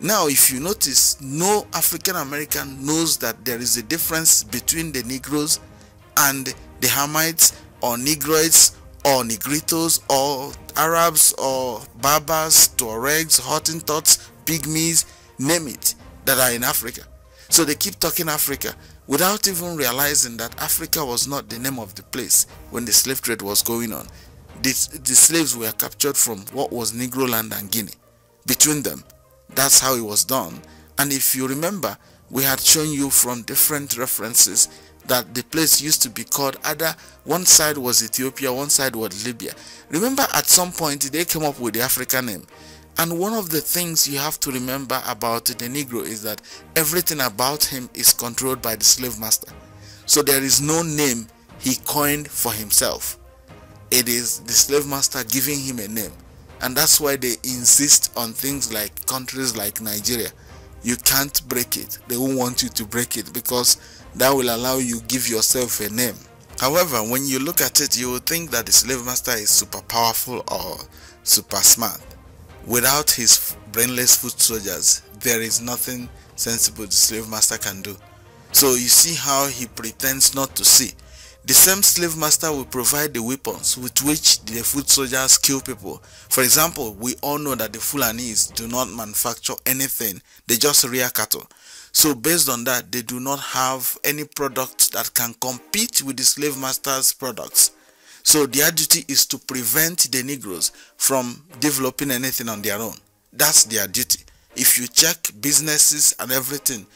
Now, if you notice, no African American knows that there is a difference between the Negroes and the Hamites or Negroids or Negritos or Arabs or Berbers, Tuaregs, Hottentots, Pygmies, name it, that are in Africa. So they keep talking Africa without even realizing that Africa was not the name of the place when the slave trade was going on. The, the slaves were captured from what was Negroland and Guinea. Between them, that's how it was done. And if you remember, we had shown you from different references that the place used to be called either one side was Ethiopia, one side was Libya. Remember, at some point they came up with the African name. And one of the things you have to remember about the Negro is that everything about him is controlled by the slave master. So there is no name he coined for himself. It is the slave master giving him a name. And that's why they insist on things like countries like Nigeria. You can't break it. They won't want you to break it because that will allow you to give yourself a name. However, when you look at it, you will think that the slave master is super powerful or super smart. Without his brainless foot soldiers, there is nothing sensible the slave master can do. So you see how he pretends not to see. The same slave master will provide the weapons with which the foot soldiers kill people. For example, we all know that the Fulanis do not manufacture anything, they just rear cattle. So based on that, they do not have any product that can compete with the slave master's products. So their duty is to prevent the Negroes from developing anything on their own. That's their duty. If you check businesses and everything,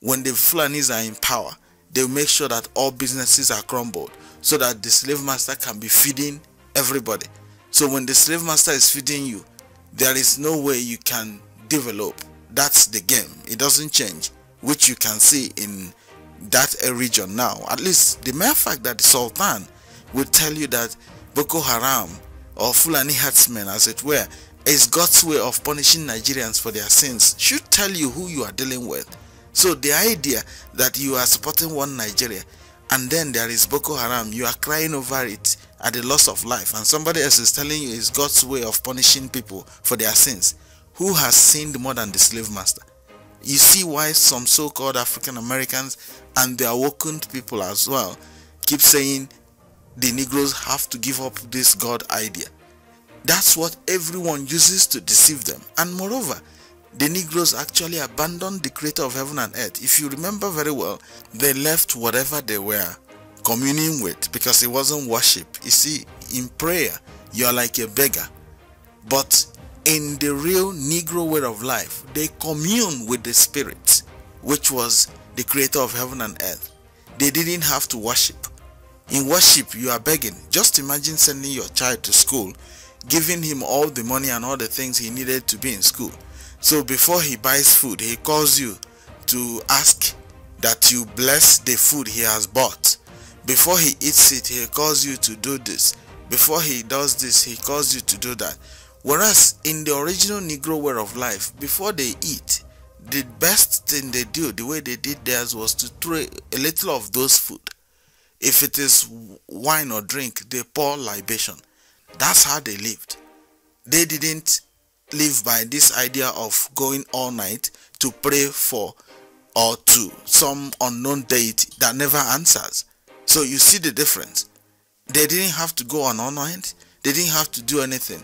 when the Fulanis are in power, they make sure that all businesses are crumbled so that the slave master can be feeding everybody. So when the slave master is feeding you, there is no way you can develop. That's the game. It doesn't change, which you can see in that region now. At least the mere fact that the Sultan will tell you that Boko Haram or Fulani herdsmen, as it were, is God's way of punishing Nigerians for their sins should tell you who you are dealing with. So the idea that you are supporting one Nigeria and then there is Boko Haram, you are crying over it at the loss of life, and somebody else is telling you it's God's way of punishing people for their sins. Who has sinned more than the slave master? You see why some so-called African Americans and their awakened people as well keep saying the Negroes have to give up this God idea. That's what everyone uses to deceive them. And moreover, the Negroes actually abandoned the creator of heaven and earth. If you remember very well, they left whatever they were communing with because it wasn't worship. You see, in prayer, you are like a beggar. But in the real Negro way of life, they commune with the spirit, which was the creator of heaven and earth. They didn't have to worship. In worship, you are begging. Just imagine sending your child to school, giving him all the money and all the things he needed to be in school. So before he buys food, he calls you to ask that you bless the food he has bought. Before he eats it, he calls you to do this. Before he does this, he calls you to do that. Whereas in the original Negro way of life, before they eat, the best thing they do, the way they did theirs, was to throw a little of those food. If it is wine or drink, they pour libation. That's how they lived. They didn't live by this idea of going all night to pray for or to some unknown deity that never answers. So you see the difference. They didn't have to go on all night. They didn't have to do anything.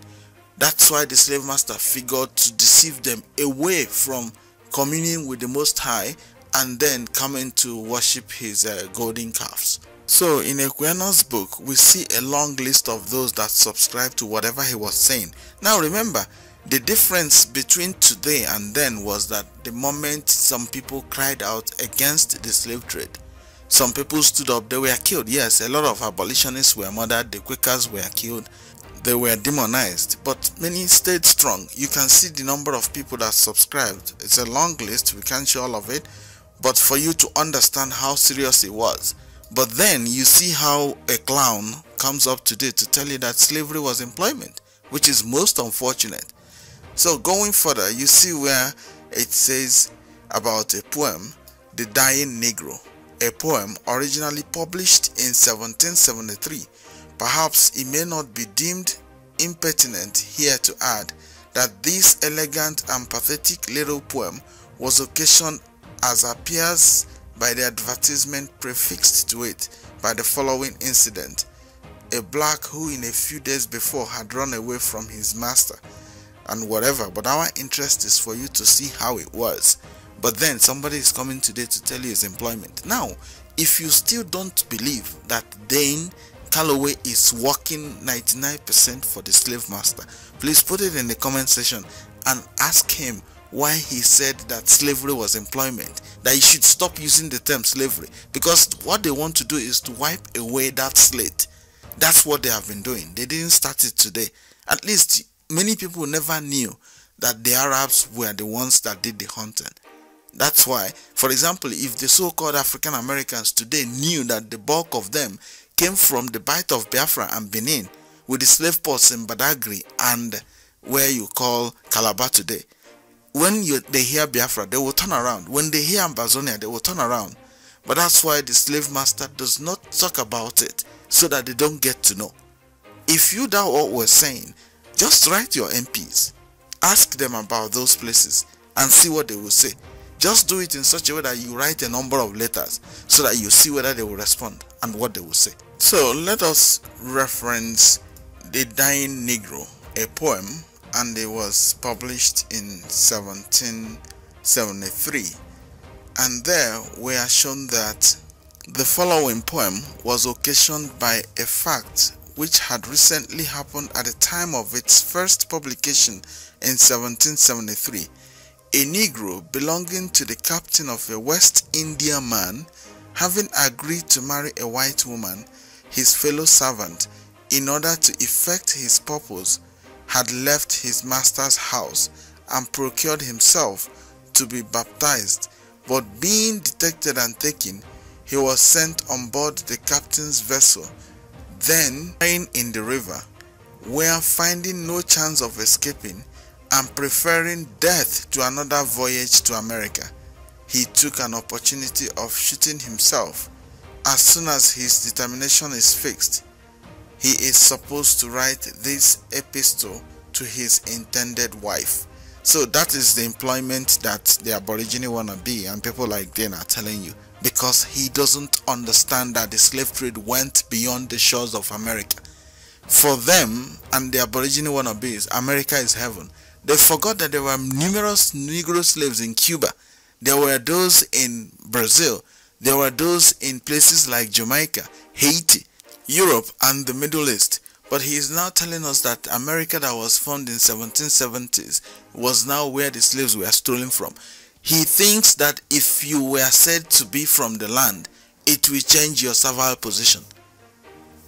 That's why the slave master figured to deceive them away from communing with the Most High and then coming to worship his uh, golden calves. So in Equiano's book, we see a long list of those that subscribe to whatever he was saying. Now remember, the difference between today and then was that the moment some people cried out against the slave trade, some people stood up, they were killed. Yes, a lot of abolitionists were murdered, the Quakers were killed, they were demonized, but many stayed strong. You can see the number of people that subscribed. It's a long list, we can't show all of it, but for you to understand how serious it was. But then you see how a clown comes up today to tell you that slavery was employment, which is most unfortunate. So going further, you see where it says about a poem, The Dying Negro, a poem originally published in seventeen seventy-three. Perhaps it may not be deemed impertinent here to add that this elegant and pathetic little poem was occasioned, as appears by the advertisement prefixed to it, by the following incident. A black who in a few days before had run away from his master and whatever, but our interest is for you to see how it was. But then somebody is coming today to tell you his employment. Now, if you still don't believe that Dane Calloway is working ninety-nine percent for the slave master, please put it in the comment section and ask him why he said that slavery was employment, that you should stop using the term slavery, because what they want to do is to wipe away that slate. That's what they have been doing. They didn't start it today. At least many people never knew that the Arabs were the ones that did the hunting. That's why, for example, if the so-called African Americans today knew that the bulk of them came from the Bight of Biafra and Benin, with the slave ports in Badagry and where you call Calabar today, when you, they hear Biafra, they will turn around. When they hear Ambazonia, they will turn around. But that's why the slave master does not talk about it, so that they don't get to know. If you doubt what we're saying, just write your M Ps. Ask them about those places and see what they will say. Just do it in such a way that you write a number of letters so that you see whether they will respond and what they will say. So let us reference The Dying Negro, a poem, and it was published in seventeen seventy-three, and there we are shown that the following poem was occasioned by a fact which had recently happened at the time of its first publication in seventeen seventy-three. A Negro belonging to the captain of a West Indian man, having agreed to marry a white woman, his fellow servant, in order to effect his purpose, had left his master's house and procured himself to be baptized, but being detected and taken, he was sent on board the captain's vessel, then lying in the river, where finding no chance of escaping and preferring death to another voyage to America, he took an opportunity of shooting himself. As soon as his determination is fixed, he is supposed to write this epistle to his intended wife. So that is the employment that the Aborigine wanna be, and people like Dane are telling you, because he doesn't understand that the slave trade went beyond the shores of America. For them and the Aborigine wannabes, America is heaven. They forgot that there were numerous Negro slaves in Cuba. There were those in Brazil. There were those in places like Jamaica, Haiti, Europe and the Middle East. But he is now telling us that America that was formed in seventeen seventies was now where the slaves were stolen from. He thinks that if you were said to be from the land, it will change your servile position.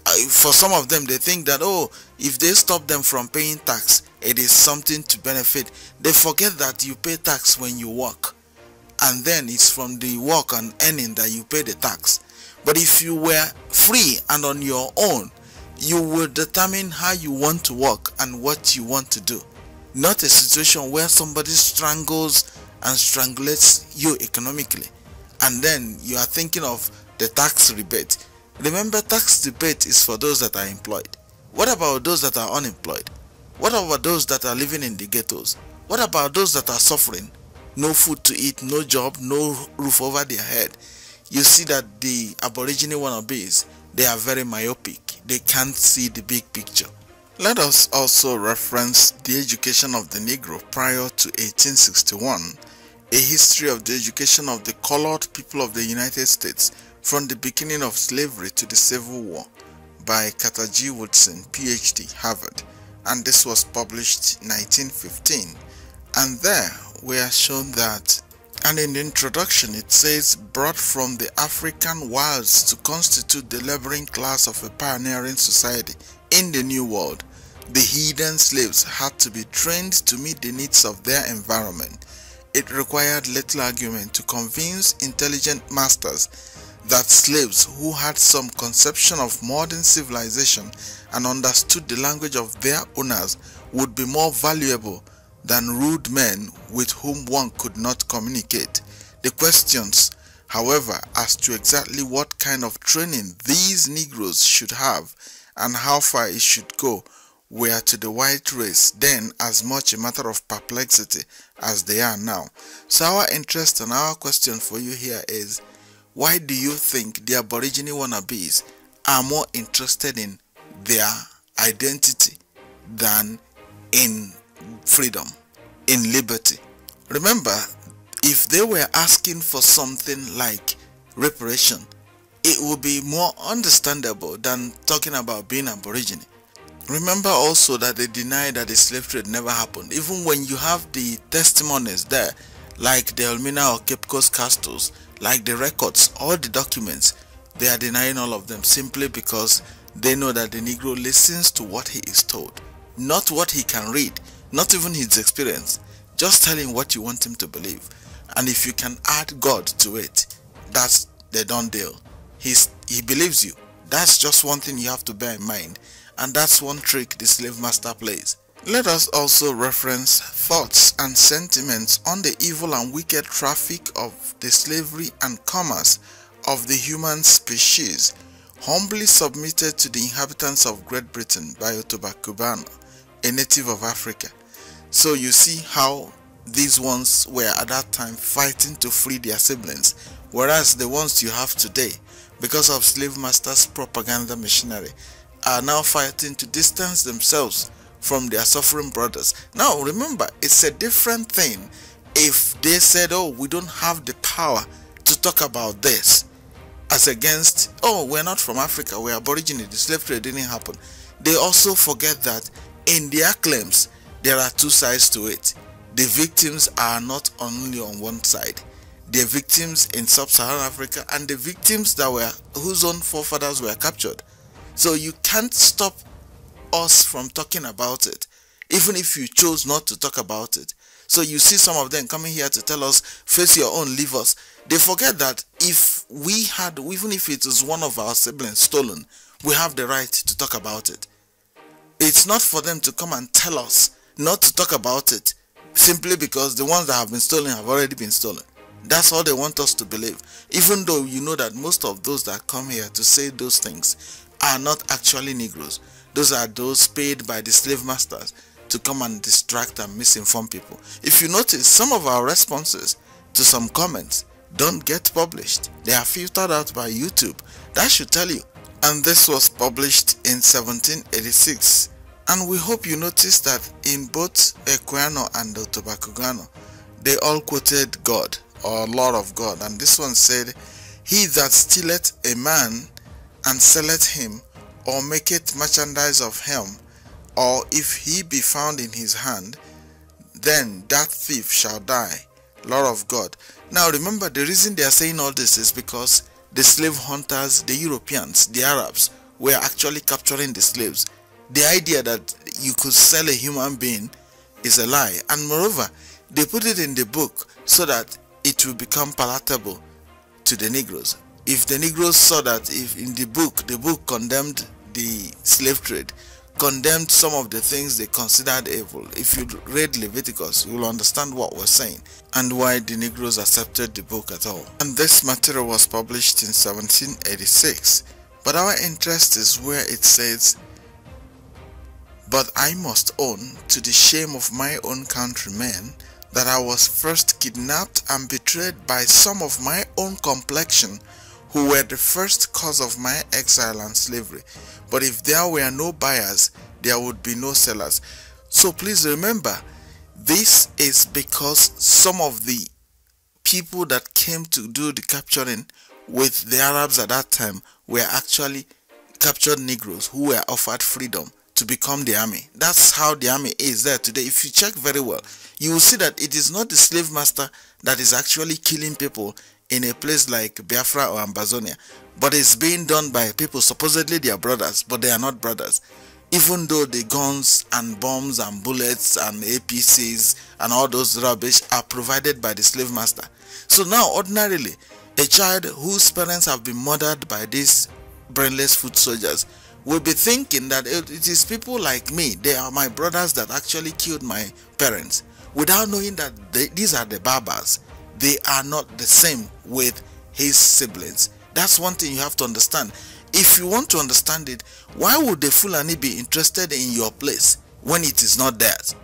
For some of them, they think that, oh, if they stop them from paying tax, it is something to benefit. They forget that you pay tax when you work, and then it's from the work and earning that you pay the tax. But if you were free and on your own, You will determine how you want to work and what you want to do. Not a situation where somebody strangles and strangulates you economically, and then you are thinking of the tax rebate. Remember, tax rebate is for those that are employed. What about those that are unemployed? What about those that are living in the ghettos? What about those that are suffering? No food to eat, no job, no roof over their head. You see that the Aborigine wannabes, they are very myopic. They can't see the big picture. Let us also reference the education of the Negro prior to eighteen sixty-one, a history of the education of the colored people of the United States from the beginning of slavery to the Civil War by Carter G. Woodson, P H D, Harvard, and this was published nineteen fifteen. And there we are shown that, and in the introduction it says, brought from the African wilds to constitute the laboring class of a pioneering society in the New World, the heathen slaves had to be trained to meet the needs of their environment. It required little argument to convince intelligent masters that slaves who had some conception of modern civilization and understood the language of their owners would be more valuable than rude men with whom one could not communicate. The questions, however, as to exactly what kind of training these Negroes should have and how far it should go were to the white race then as much a matter of perplexity as they are now. So our interest and our question for you here is, why do you think the Aborigine wannabes are more interested in their identity than in freedom, in liberty? Remember, if they were asking for something like reparation, it would be more understandable than talking about being Aborigine. Remember also that they deny that the slave trade never happened, even when you have the testimonies there, like the Elmina or Cape Coast castles, like the records, all the documents. They are denying all of them simply because they know that the Negro listens to what he is told, not what he can read, not even his experience. Just tell him what you want him to believe, and if you can add God to it, that's the done deal. He's, he believes you. That's just one thing you have to bear in mind, and that's one trick the slave master plays. Let us also reference thoughts and sentiments on the evil and wicked traffic of the slavery and commerce of the human species, humbly submitted to the inhabitants of Great Britain by Ottobah Cugoano, a native of Africa. So you see how these ones were at that time fighting to free their siblings, whereas the ones you have today, because of slave masters' propaganda machinery, are now fighting to distance themselves from their suffering brothers. Now remember, it's a different thing if they said, oh, we don't have the power to talk about this, as against, oh, we're not from Africa, we're Aborigine, the slave trade didn't happen. They also forget that in their claims there are two sides to it. The victims are not only on one side. The victims in sub-Saharan Africa and the victims that were whose own forefathers were captured. So you can't stop us from talking about it, even if you chose not to talk about it. So you see some of them coming here to tell us, face your own, leave us. They forget that if we had, even if it is one of our siblings stolen, we have the right to talk about it. It's not for them to come and tell us not to talk about it simply because the ones that have been stolen have already been stolen. That's all they want us to believe, even though you know that most of those that come here to say those things are not actually Negroes. Those are those paid by the slave masters to come and distract and misinform people. If you notice, some of our responses to some comments don't get published. They are filtered out by YouTube. That should tell you. And this was published in seventeen eighty-six. And we hope you noticed that in both Equiano and Ottobah Cugoano, they all quoted God or Lord of God. And this one said, he that stealeth a man and selleth him, or maketh merchandise of him, or if he be found in his hand, then that thief shall die. Lord of God. Now remember, the reason they are saying all this is because the slave hunters, the Europeans, the Arabs, were actually capturing the slaves. The idea that you could sell a human being is a lie. And moreover, they put it in the book so that it will become palatable to the Negroes. If the Negroes saw that if in the book, the book condemned the slave trade, condemned some of the things they considered evil. If you read Leviticus, you will understand what we're saying and why the Negroes accepted the book at all. And this material was published in seventeen eighty-six. But our interest is where it says, "But I must own, to the shame of my own countrymen, that I was first kidnapped and betrayed by some of my own complexion, who were the first cause of my exile and slavery. But if there were no buyers, there would be no sellers." So please remember, this is because some of the people that came to do the capturing with the Arabs at that time were actually captured Negroes who were offered freedom to become the army. That's how the army is there today. If you check very well, you will see that it is not the slave master that is actually killing people in a place like Biafra or Ambazonia, but it's being done by people supposedly they are brothers, but they are not brothers, even though the guns and bombs and bullets and A P Cs and all those rubbish are provided by the slave master. So now, ordinarily, a child whose parents have been murdered by these brainless foot soldiers will be thinking that it is people like me, they are my brothers that actually killed my parents, without knowing that they, these are the barbers. They are not the same with his siblings. That's one thing you have to understand. If you want to understand it, why would the Fulani be interested in your place when it is not theirs?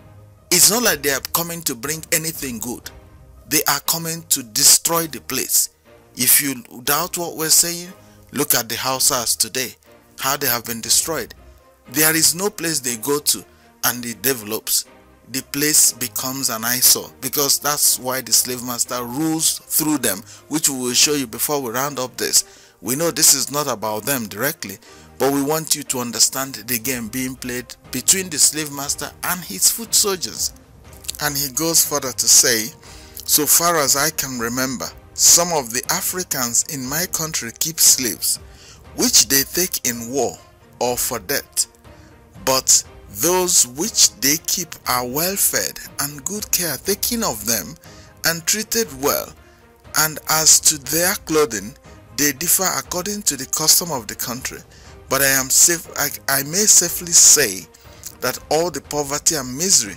It's not like they are coming to bring anything good. They are coming to destroy the place. If you doubt what we're saying, look at the Hausas today, how they have been destroyed. There is no place they go to and it develops. The place becomes an eyesore, because that's why the slave master rules through them, which we will show you before we round up this. We know this is not about them directly, but we want you to understand the game being played between the slave master and his foot soldiers. And he goes further to say, "So far as I can remember, some of the Africans in my country keep slaves, which they take in war or for debt, but those which they keep are well fed and good care taken of them and treated well, and as to their clothing, they differ according to the custom of the country. But I am safe, I, I may safely say that all the poverty and misery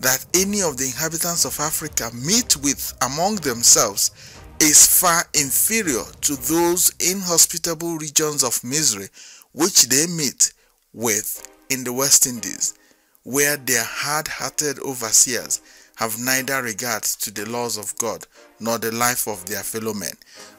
that any of the inhabitants of Africa meet with among themselves is far inferior to those inhospitable regions of misery which they meet with in the West Indies, where their hard-hearted overseers have neither regard to the laws of God nor the life of their fellow men."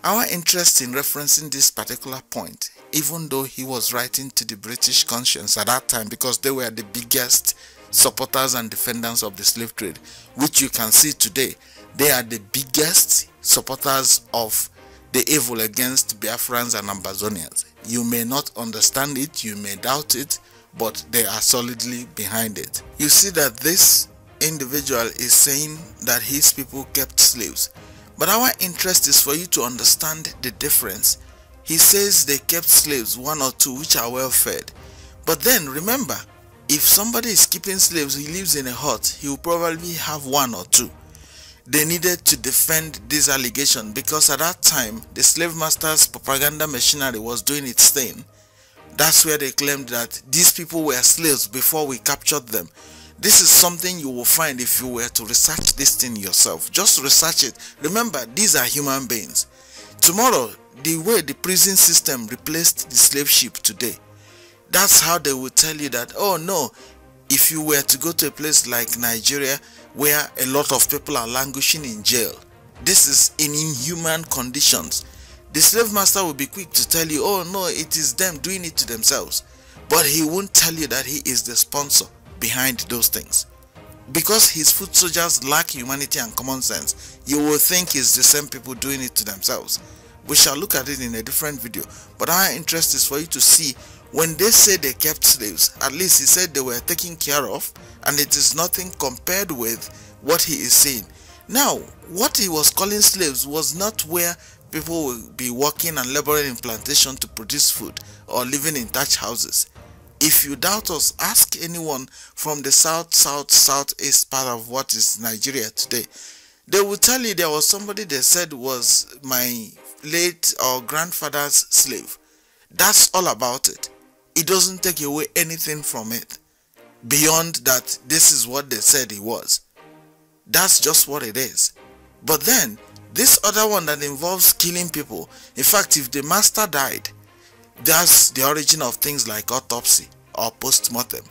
Our interest in referencing this particular point, even though he was writing to the British conscience at that time, because they were the biggest supporters and defenders of the slave trade, which you can see today. They are the biggest supporters of the evil against Biafrans and Ambazonians. You may not understand it, you may doubt it, but they are solidly behind it. You see that this individual is saying that his people kept slaves, but our interest is for you to understand the difference. He says they kept slaves, one or two, which are well fed. But then remember, if somebody is keeping slaves, he lives in a hut, he will probably have one or two. They needed to defend this allegation, because at that time the slave master's propaganda machinery was doing its thing. That's where they claimed that these people were slaves before we captured them. This is something you will find if you were to research this thing yourself. Just research it. Remember, these are human beings. Tomorrow, the way the prison system replaced the slave ship today, that's how they will tell you that, oh no, if you were to go to a place like Nigeria where a lot of people are languishing in jail, this is in inhuman conditions. The slave master will be quick to tell you, oh no, it is them doing it to themselves. But he won't tell you that he is the sponsor behind those things. Because his foot soldiers lack humanity and common sense, you will think it's the same people doing it to themselves. We shall look at it in a different video. But our interest is for you to see, when they say they kept slaves, at least he said they were taken care of, and it is nothing compared with what he is saying. Now, what he was calling slaves was not where people will be working and laboring in plantation to produce food or living in thatch houses. If you doubt us, ask anyone from the south, south, southeast part of what is Nigeria today. They will tell you there was somebody they said was my late or grandfather's slave. That's all about it. It doesn't take away anything from it beyond that this is what they said he was. That's just what it is. But then, this other one that involves killing people, in fact, if the master died, that's the origin of things like autopsy or post-mortem.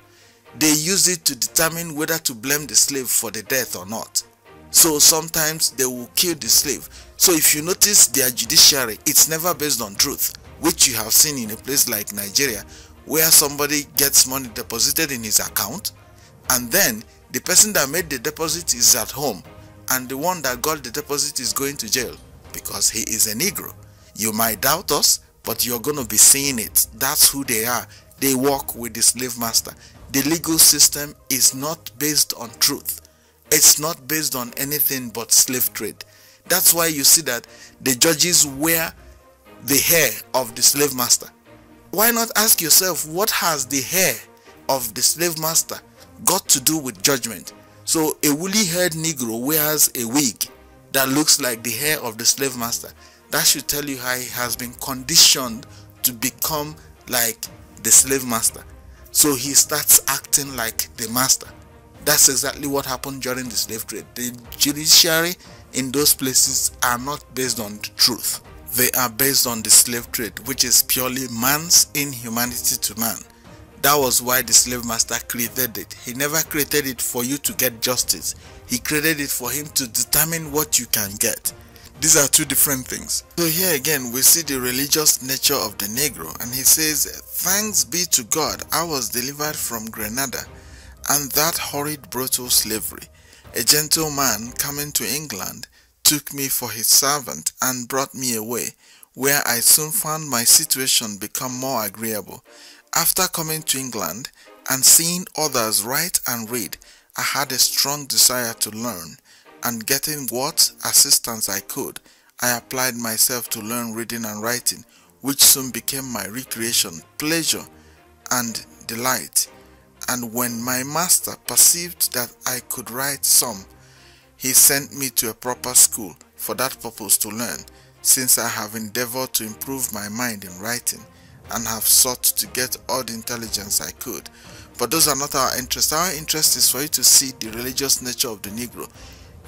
They use it to determine whether to blame the slave for the death or not. So sometimes they will kill the slave. So if you notice their judiciary, it's never based on truth, which you have seen in a place like Nigeria, where somebody gets money deposited in his account, and then the person that made the deposit is at home, and the one that got the deposit is going to jail because he is a Negro. You might doubt us, but you're going to be seeing it. That's who they are. They work with the slave master. The legal system is not based on truth. It's not based on anything but slave trade. That's why you see that the judges wear the hair of the slave master. Why not ask yourself, what has the hair of the slave master got to do with judgment? So a woolly-haired Negro wears a wig that looks like the hair of the slave master. That should tell you how he has been conditioned to become like the slave master. So he starts acting like the master. That's exactly what happened during the slave trade. The judiciary in those places are not based on the truth. They are based on the slave trade, which is purely man's inhumanity to man. That was why the slave master created it. He never created it for you to get justice. He created it for him to determine what you can get. These are two different things. So here again we see the religious nature of the Negro, and he says, "Thanks be to God, I was delivered from Grenada and that horrid brutal slavery. A gentleman coming to England took me for his servant and brought me away, where I soon found my situation become more agreeable. After coming to England and seeing others write and read, I had a strong desire to learn, and getting what assistance I could, I applied myself to learn reading and writing, which soon became my recreation, pleasure, and delight. And when my master perceived that I could write some, he sent me to a proper school for that purpose to learn, since I have endeavored to improve my mind in writing, and have sought to get all the intelligence I could." But those are not our interests. Our interest is for you to see the religious nature of the Negro.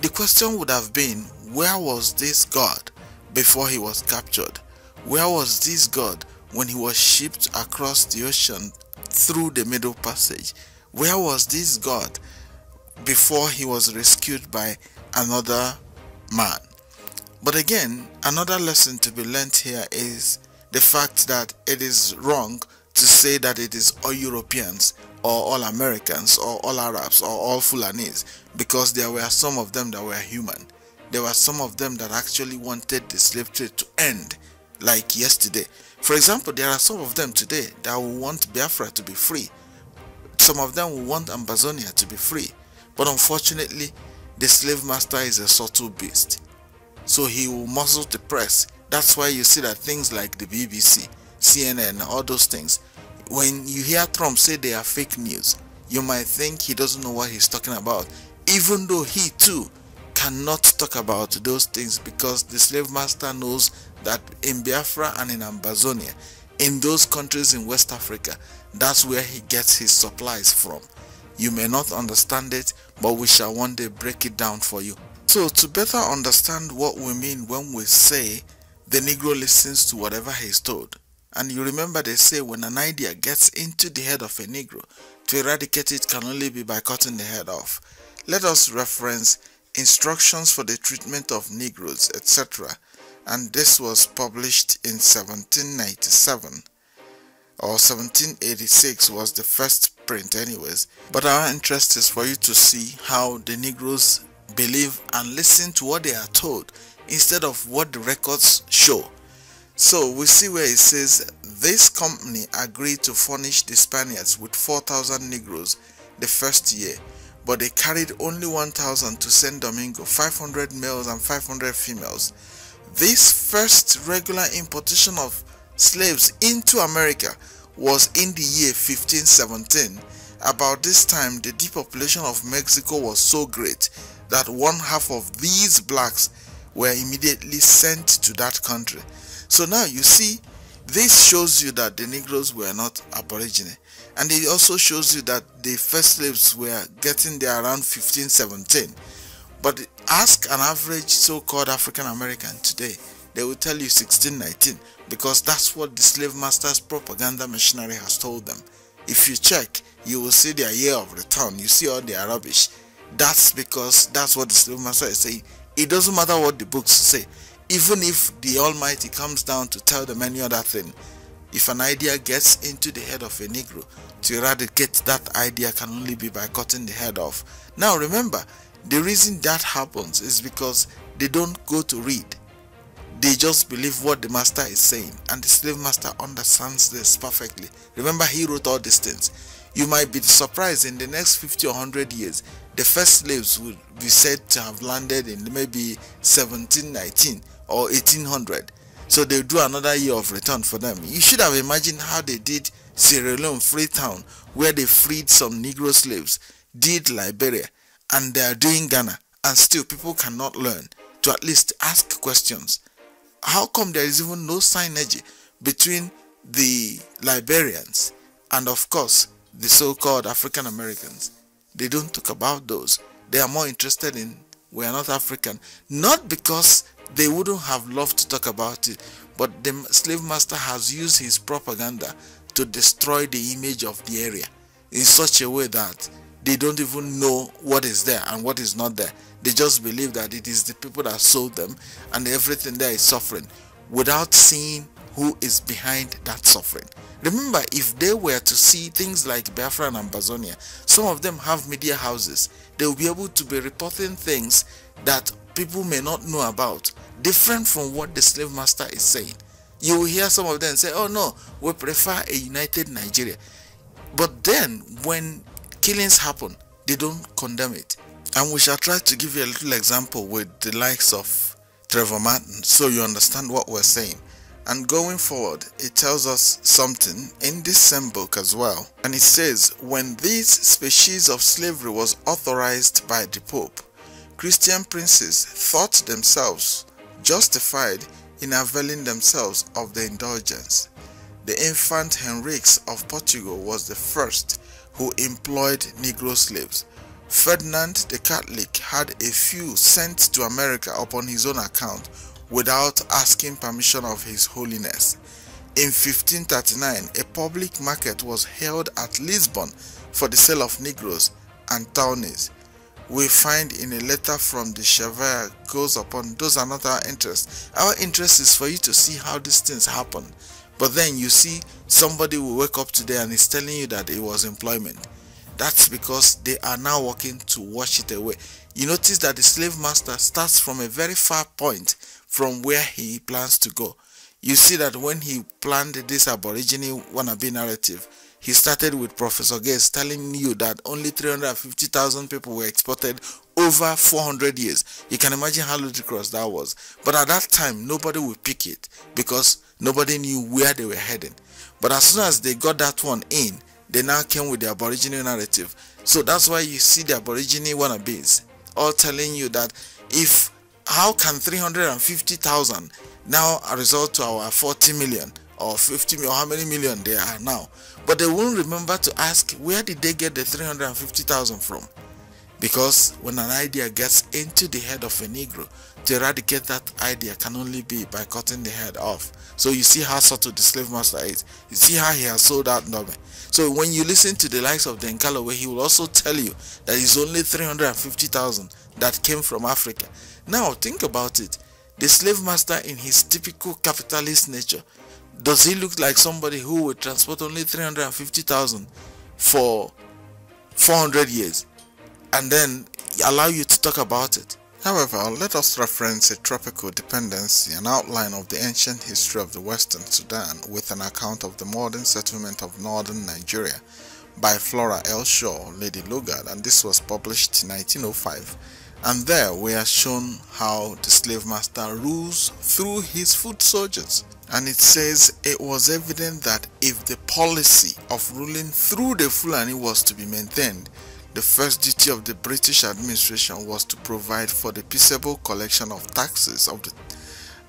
The question would have been, where was this God before he was captured? Where was this God when he was shipped across the ocean through the Middle Passage? Where was this God before he was rescued by another man? But again, another lesson to be learnt here is the fact that it is wrong to say that it is all Europeans or all Americans or all Arabs or all Fulanis, because there were some of them that were human. There were some of them that actually wanted the slave trade to end, like yesterday. For example, there are some of them today that will want Biafra to be free. Some of them will want Ambazonia to be free. But unfortunately, the slave master is a subtle beast. So he will muzzle the press. That's why you see that things like the B B C, C N N, all those things. When you hear Trump say they are fake news, you might think he doesn't know what he's talking about, even though he too cannot talk about those things, because the slave master knows that in Biafra and in Ambazonia, in those countries in West Africa, that's where he gets his supplies from. You may not understand it, but we shall one day break it down for you. So to better understand what we mean when we say the Negro listens to whatever he is told, and you remember they say when an idea gets into the head of a Negro, to eradicate it can only be by cutting the head off. Let us reference Instructions for the Treatment of Negroes, et cetera, and this was published in seventeen ninety-seven, or seventeen eighty-six was the first print anyways. But our interest is for you to see how the Negroes believe and listen to what they are told instead of what the records show. So we see where it says, "This company agreed to furnish the Spaniards with four thousand Negroes the first year, but they carried only one thousand to Saint Domingo, five hundred males and five hundred females. This first regular importation of slaves into America was in the year fifteen seventeen. About this time, the depopulation of Mexico was so great that one half of these blacks were immediately sent to that country." So now you see This shows you that the Negroes were not Aborigine, and it also shows you that the first slaves were getting there around fifteen seventeen. But ask an average so-called African American today, they will tell you sixteen nineteen, because that's what the slave master's propaganda machinery has told them. If you check, you will see their year of return, you see all their rubbish. That's because that's what the slave master is saying. It doesn't matter what the books say. Even if the Almighty comes down to tell them any other thing, if an idea gets into the head of a Negro, to eradicate that idea can only be by cutting the head off. Now remember, the reason that happens is because they don't go to read. They just believe what the master is saying, and the slave master understands this perfectly. Remember, he wrote all these things. You might be surprised, in the next fifty or one hundred years, the first slaves would be said to have landed in maybe seventeen nineteen or eighteen hundred. So they'll do another year of return for them. You should have imagined how they did Sierra Leone, Freetown, where they freed some Negro slaves, did Liberia, and they are doing Ghana, and still people cannot learn to at least ask questions. How come there is even no synergy between the Liberians and, of course, the so-called African Americans? They don't talk about those. They are more interested in, we are not African. Not because they wouldn't have loved to talk about it, but the slave master has used his propaganda to destroy the image of the area in such a way that they don't even know what is there and what is not there. They just believe that it is the people that sold them, and everything there is suffering, without seeing who is behind that suffering. Remember, if they were to see things like Biafra and Ambazonia, some of them have media houses. They will be able to be reporting things that people may not know about, different from what the slave master is saying. You will hear some of them say, oh no, we prefer a united Nigeria. But then when killings happen, they don't condemn it. And we shall try to give you a little example with the likes of Trevor Martin, so you understand what we're saying. And going forward, it tells us something in this same book as well. And it says, when this species of slavery was authorized by the Pope, Christian princes thought themselves justified in availing themselves of the indulgence. The infant Henriques of Portugal was the first who employed Negro slaves. Ferdinand the Catholic had a few sent to America upon his own account, without asking permission of His Holiness. In fifteen thirty-nine, a public market was held at Lisbon for the sale of Negroes and Townies. We find in a letter from the Chevalier goes upon, those are not our interests. Our interest is for you to see how these things happen. But then you see somebody will wake up today and is telling you that it was employment. That's because they are now working to wash it away. You notice that the slave master starts from a very far point from where he plans to go. You see that when he planned this Aborigine wannabe narrative, he started with Professor Gates telling you that only three hundred fifty thousand people were exported over four hundred years. You can imagine how ludicrous that was. But at that time, nobody would pick it because nobody knew where they were heading. But as soon as they got that one in, they now came with the Aborigine narrative. So that's why you see the Aborigine wannabes all telling you that if how can three hundred fifty thousand now result to our forty million or fifty million, or how many million they are now? But they won't remember to ask, where did they get the three hundred fifty thousand from? Because when an idea gets into the head of a Negro, to eradicate that idea can only be by cutting the head off. So you see how subtle the slave master is. You see how he has sold out Nobe. So when you listen to the likes of Dane Calloway, he will also tell you that it's only three hundred fifty thousand that came from Africa. Now think about it. The slave master, in his typical capitalist nature, does he look like somebody who would transport only three hundred fifty thousand for four hundred years and then allow you to talk about it? However, let us reference a tropical dependency, an outline of the ancient history of the Western Sudan with an account of the modern settlement of northern Nigeria by Flora L. Shaw, Lady Lugard, and this was published in nineteen oh five. And there we are shown how the slave master rules through his foot soldiers. And it says, it was evident that if the policy of ruling through the Fulani was to be maintained, the first duty of the British administration was to provide for the peaceable collection of taxes of the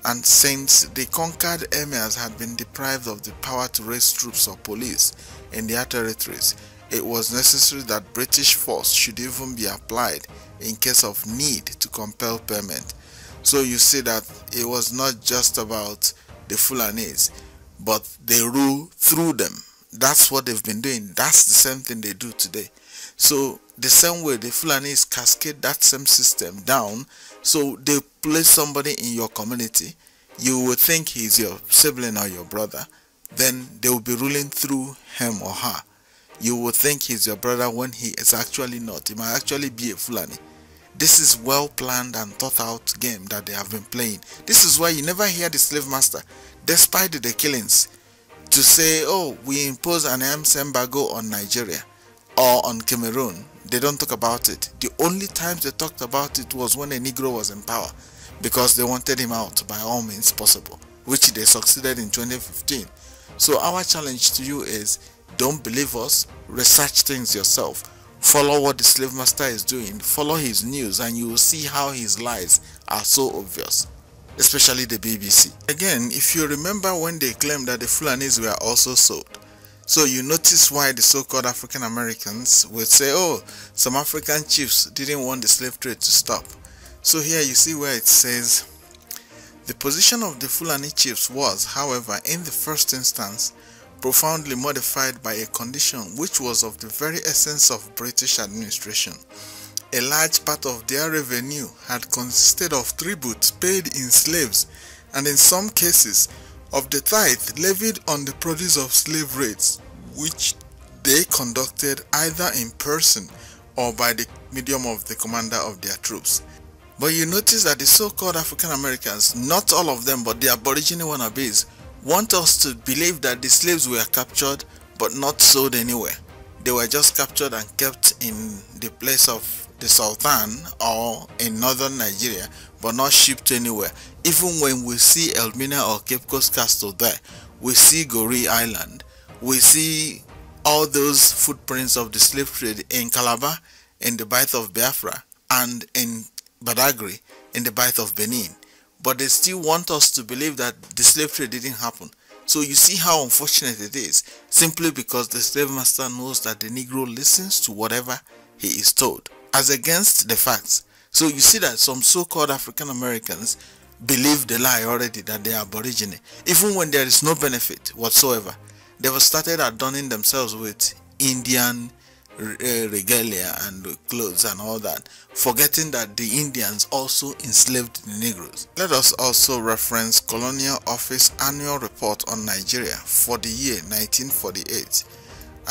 and since the conquered emirs had been deprived of the power to raise troops or police in their territories, it was necessary that British force should even be applied in case of need to compel payment. So you see that it was not just about the Fulanis, but they rule through them. That's what they've been doing. That's the same thing they do today. So the same way the Fulanis cascade that same system down, so they place somebody in your community, you would think he's your sibling or your brother, then they will be ruling through him or her. You would think he's your brother when he is actually not. He might actually be a Fulani. This is well planned and thought out game that they have been playing. This is why you never hear the slave master, despite the killings, to say, oh, we impose an arms embargo on Nigeria or on Cameroon. They don't talk about it. The only times they talked about it was when a Negro was in power, because they wanted him out by all means possible, which they succeeded in twenty fifteen. So our challenge to you is, don't believe us, research things yourself. Follow what the slave master is doing, follow his news, and you will see how his lies are so obvious, especially the B B C. Again, if you remember when they claimed that the Fulanis were also sold, so you notice why the so-called African Americans would say, oh, some African chiefs didn't want the slave trade to stop. So here you see where it says, the position of the Fulani chiefs was, however, in the first instance, profoundly modified by a condition which was of the very essence of British administration. A large part of their revenue had consisted of tributes paid in slaves, and in some cases of the tithe levied on the produce of slave raids, which they conducted either in person or by the medium of the commander of their troops. But you notice that the so-called African Americans, not all of them, but the Aboriginal wannabes, want us to believe that the slaves were captured but not sold anywhere. They were just captured and kept in the place of the Sultan or in northern Nigeria, but not shipped anywhere. Even when we see Elmina or Cape Coast Castle there, we see Goree Island, we see all those footprints of the slave trade in Calabar, in the Bight of Biafra, and in Badagry, in the Bight of Benin. But they still want us to believe that the slave trade didn't happen. So you see how unfortunate it is, simply because the slave master knows that the Negro listens to whatever he is told, as against the facts. So you see that some so-called African Americans believe the lie already that they are Aborigine, even when there is no benefit whatsoever. They have started adorning themselves with Indian regalia and clothes and all that, forgetting that the Indians also enslaved the Negroes. Let us also reference Colonial Office annual report on Nigeria for the year nineteen forty-eight,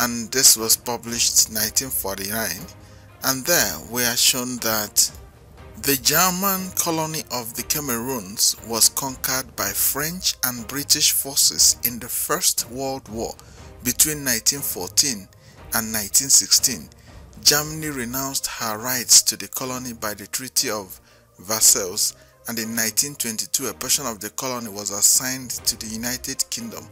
and this was published nineteen forty-nine, and there we are shown that the German colony of the Cameroons was conquered by French and British forces in the First World War between nineteen fourteen and nineteen sixteen. Germany renounced her rights to the colony by the Treaty of Versailles, and in nineteen twenty-two a portion of the colony was assigned to the United Kingdom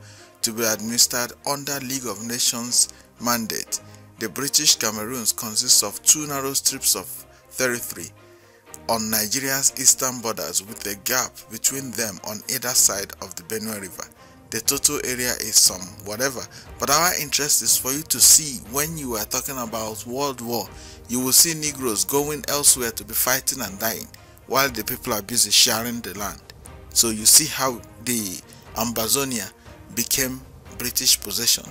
to be administered under League of Nations mandate. The British Cameroons consists of two narrow strips of territory on Nigeria's eastern borders, with a gap between them on either side of the Benue River. The total area is some whatever, but our interest is for you to see, when you are talking about World War, you will see Negroes going elsewhere to be fighting and dying, while the people are busy sharing the land. So you see how the Ambazonia became British possession.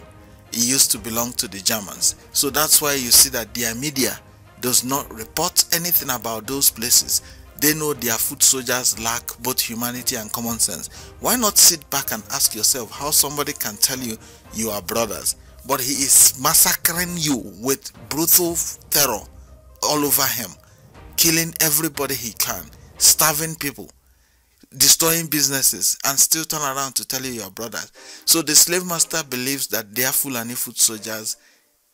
It used to belong to the Germans. So that's why you see that their media does not report anything about those places. They know their foot soldiers lack both humanity and common sense. Why not sit back and ask yourself how somebody can tell you you are brothers, but he is massacring you with brutal terror all over him, killing everybody he can, starving people, destroying businesses, and still turn around to tell you you are brothers. So the slave master believes that their Fulani foot soldiers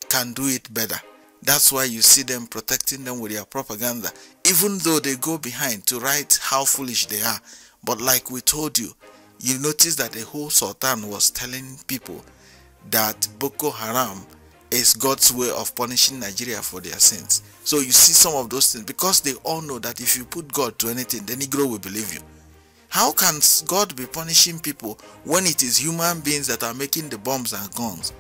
can do it better. That's why you see them protecting them with their propaganda, even though they go behind to write how foolish they are. But like we told you, you notice that the whole Sultan was telling people that Boko Haram is God's way of punishing Nigeria for their sins. So you see some of those things, because they all know that if you put God to anything, the Negro will believe you. How can God be punishing people when it is human beings that are making the bombs and guns?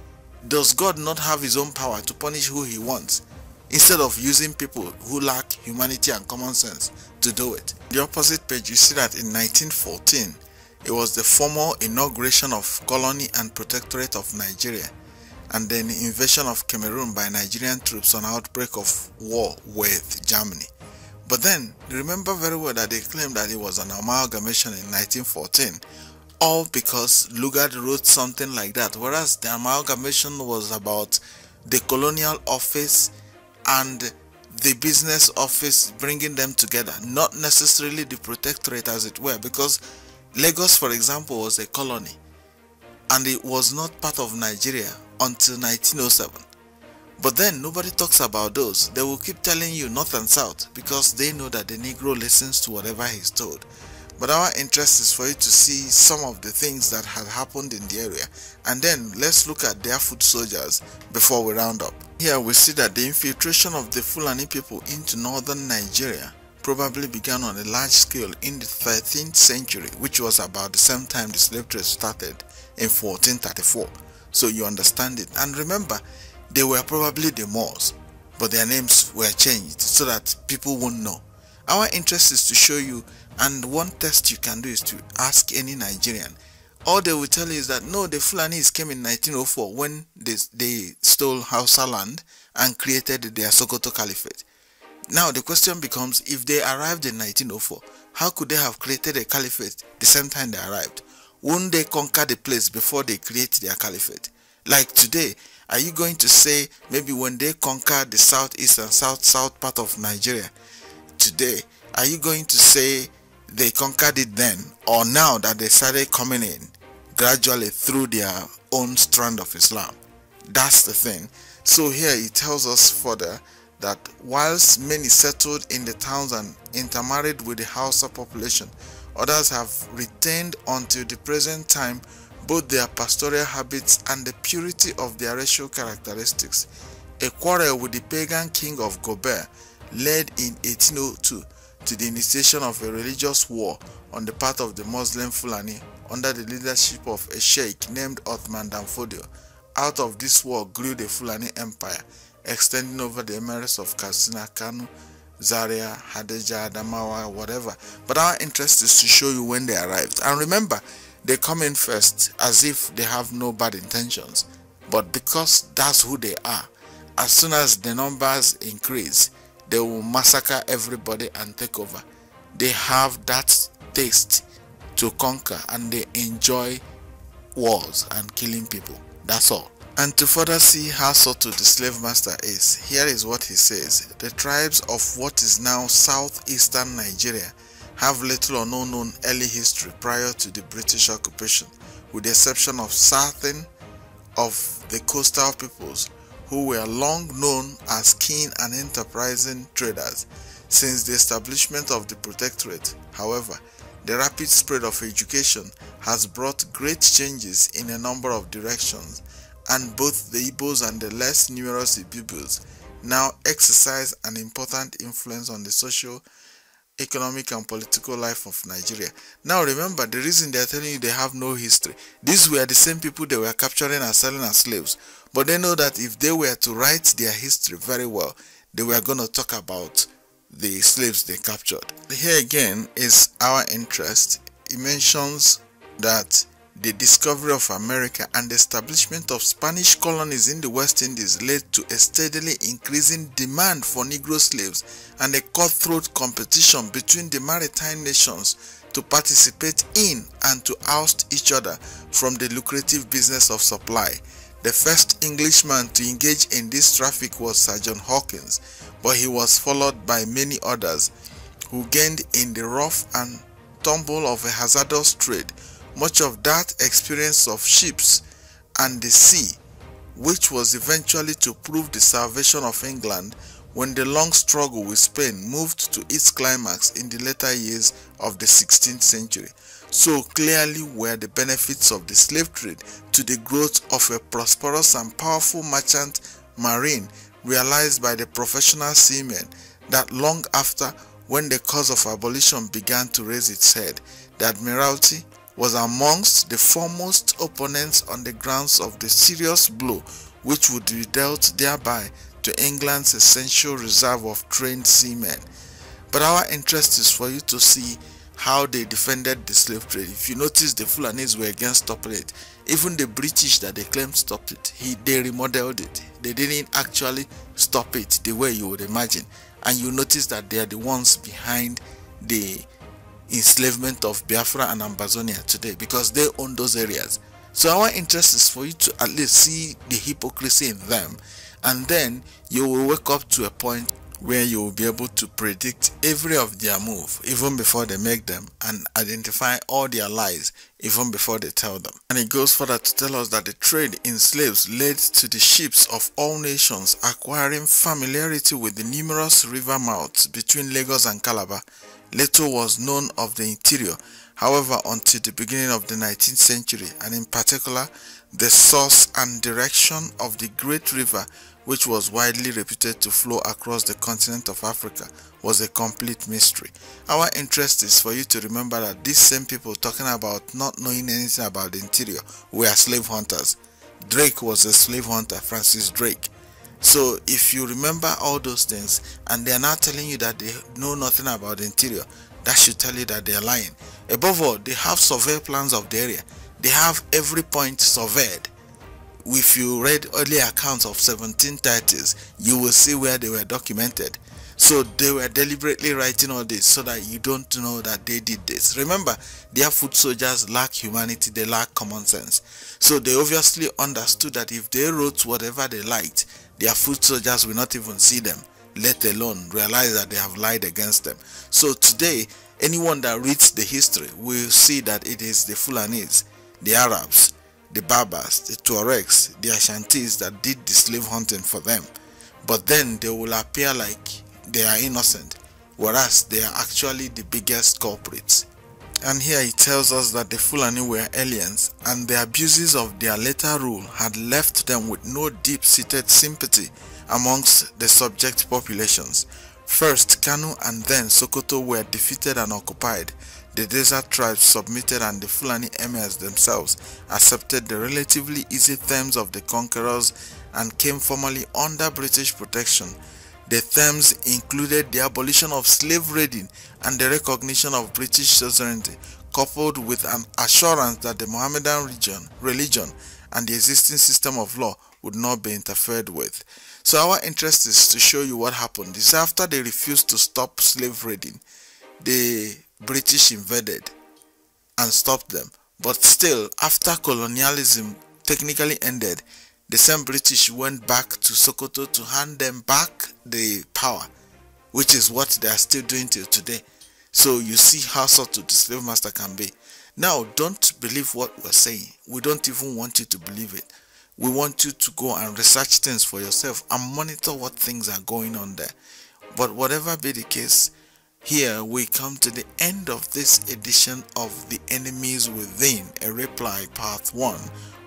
Does God not have his own power to punish who he wants, instead of using people who lack humanity and common sense to do it? On the opposite page, you see that in nineteen fourteen, it was the formal inauguration of colony and protectorate of Nigeria, and then the invasion of Cameroon by Nigerian troops on outbreak of war with Germany. But then, remember very well that they claimed that it was an amalgamation in nineteen fourteen, all because Lugard wrote something like that, whereas the amalgamation was about the colonial office and the business office bringing them together, not necessarily the protectorate as it were, because Lagos, for example, was a colony and it was not part of Nigeria until nineteen oh seven. But then nobody talks about those. They will keep telling you north and south because they know that the Negro listens to whatever he's told. But our interest is for you to see some of the things that had happened in the area, and then let's look at their foot soldiers before we round up. Here we see that the infiltration of the Fulani people into northern Nigeria probably began on a large scale in the thirteenth century, which was about the same time the slave trade started in fourteen thirty-four. So you understand it. And remember, they were probably the Moors, but their names were changed so that people won't know. Our interest is to show you, and one test you can do is to ask any Nigerian. All they will tell you is that no, the Fulanis came in nineteen oh four when they, they stole Hausa land and created their Sokoto Caliphate. Now the question becomes, if they arrived in nineteen oh four, how could they have created a caliphate the same time they arrived? Wouldn't they conquer the place before they create their caliphate? Like today, are you going to say maybe when they conquered the southeast and south-south part of Nigeria today, are you going to say they conquered it then, or now that they started coming in gradually through their own strand of Islam? That's the thing. So here it tells us further that whilst many settled in the towns and intermarried with the Hausa population, others have retained until the present time both their pastoral habits and the purity of their racial characteristics. A quarrel with the pagan king of Gobert led in eighteen oh two to the initiation of a religious war on the part of the Muslim Fulani under the leadership of a sheikh named Usman Danfodio. Out of this war grew the Fulani Empire, extending over the emirates of Katsina, Kano, Zaria, Hadeja, Adamawa, whatever. But our interest is to show you when they arrived. And remember, they come in first as if they have no bad intentions, but because that's who they are, as soon as the numbers increase, they will massacre everybody and take over. They have that taste to conquer, and they enjoy wars and killing people. That's all. And to further see how subtle the slave master is, here is what he says. The tribes of what is now southeastern Nigeria have little or no known early history prior to the British occupation, with the exception of certain of the coastal peoples who were long known as keen and enterprising traders. Since the establishment of the protectorate, however, the rapid spread of education has brought great changes in a number of directions, and both the Igbos and the less numerous Ibibos now exercise an important influence on the social, economic and political life of Nigeria. Now remember, the reason they are telling you they have no history, these were the same people they were capturing and selling as slaves, but they know that if they were to write their history very well, they were going to talk about the slaves they captured. Here again is our interest. It mentions that the discovery of America and the establishment of Spanish colonies in the West Indies led to a steadily increasing demand for Negro slaves and a cutthroat competition between the maritime nations to participate in and to oust each other from the lucrative business of supply. The first Englishman to engage in this traffic was Sir John Hawkins, but he was followed by many others who gained in the rough and tumble of a hazardous trade much of that experience of ships and the sea, which was eventually to prove the salvation of England when the long struggle with Spain moved to its climax in the later years of the sixteenth century. So clearly were the benefits of the slave trade to the growth of a prosperous and powerful merchant marine realized by the professional seamen that long after, when the cause of abolition began to raise its head, the Admiralty was amongst the foremost opponents on the grounds of the serious blow which would be dealt thereby to England's essential reserve of trained seamen. But our interest is for you to see how they defended the slave trade. If you notice, the Fulanis were against stopping it. Even the British that they claimed stopped it, he, they remodeled it. They didn't actually stop it the way you would imagine. And you notice that they are the ones behind the enslavement of Biafra and Ambazonia today, because they own those areas. So our interest is for you to at least see the hypocrisy in them, and then you will wake up to a point where you will be able to predict every of their move even before they make them, and identify all their lies even before they tell them. And it goes further to tell us that the trade in slaves led to the ships of all nations acquiring familiarity with the numerous river mouths between Lagos and Calabar. Little was known of the interior, however, until the beginning of the nineteenth century, and in particular, the source and direction of the great river, which was widely reputed to flow across the continent of Africa, was a complete mystery. Our interest is for you to remember that these same people talking about not knowing anything about the interior were slave hunters. Drake was a slave hunter, Francis Drake. So if you remember all those things, and they are now telling you that they know nothing about the interior, that should tell you that they are lying. Above all, they have survey plans of the area. They have every point surveyed. If you read early accounts of seventeen thirties, you will see where they were documented. So they were deliberately writing all this so that you don't know that they did this. Remember, their foot soldiers lack humanity, they lack common sense. So they obviously understood that if they wrote whatever they liked, their foot soldiers will not even see them, let alone realize that they have lied against them. So today, anyone that reads the history will see that it is the Fulanis, the Arabs, the Berbers, the Tuaregs, the Ashantis that did the slave hunting for them. But then they will appear like they are innocent, whereas they are actually the biggest culprits. And here he tells us that the Fulani were aliens, and the abuses of their later rule had left them with no deep-seated sympathy amongst the subject populations. First, Kano and then Sokoto were defeated and occupied. The desert tribes submitted, and the Fulani emirs themselves accepted the relatively easy terms of the conquerors and came formally under British protection. The terms included the abolition of slave raiding and the recognition of British suzerainty, coupled with an assurance that the Mohammedan region, religion and the existing system of law would not be interfered with. So our interest is to show you what happened. This is after they refused to stop slave raiding. The British invaded and stopped them, but still, after colonialism technically ended, the same British went back to Sokoto to hand them back the power, which is what they are still doing till today. So you see how subtle the slave master can be. Now, don't believe what we're saying. We don't even want you to believe it. We want you to go and research things for yourself and monitor what things are going on there. But whatever be the case, here we come to the end of this edition of The Enemies Within, a reply part one.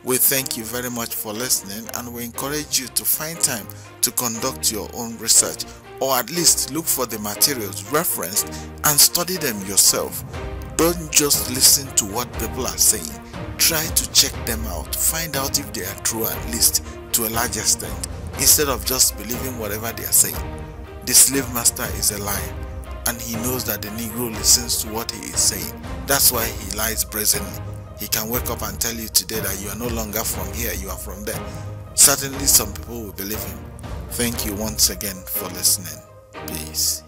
We thank you very much for listening, and we encourage you to find time to conduct your own research, or at least look for the materials referenced and study them yourself. Don't just listen to what people are saying. Try to check them out, to find out if they are true, at least to a large extent, instead of just believing whatever they are saying. The slave master is a liar, and he knows that the Negro listens to what he is saying. That's why he lies brazenly. He can wake up and tell you today that you are no longer from here, you are from there. Certainly some people will believe him. Thank you once again for listening. Peace.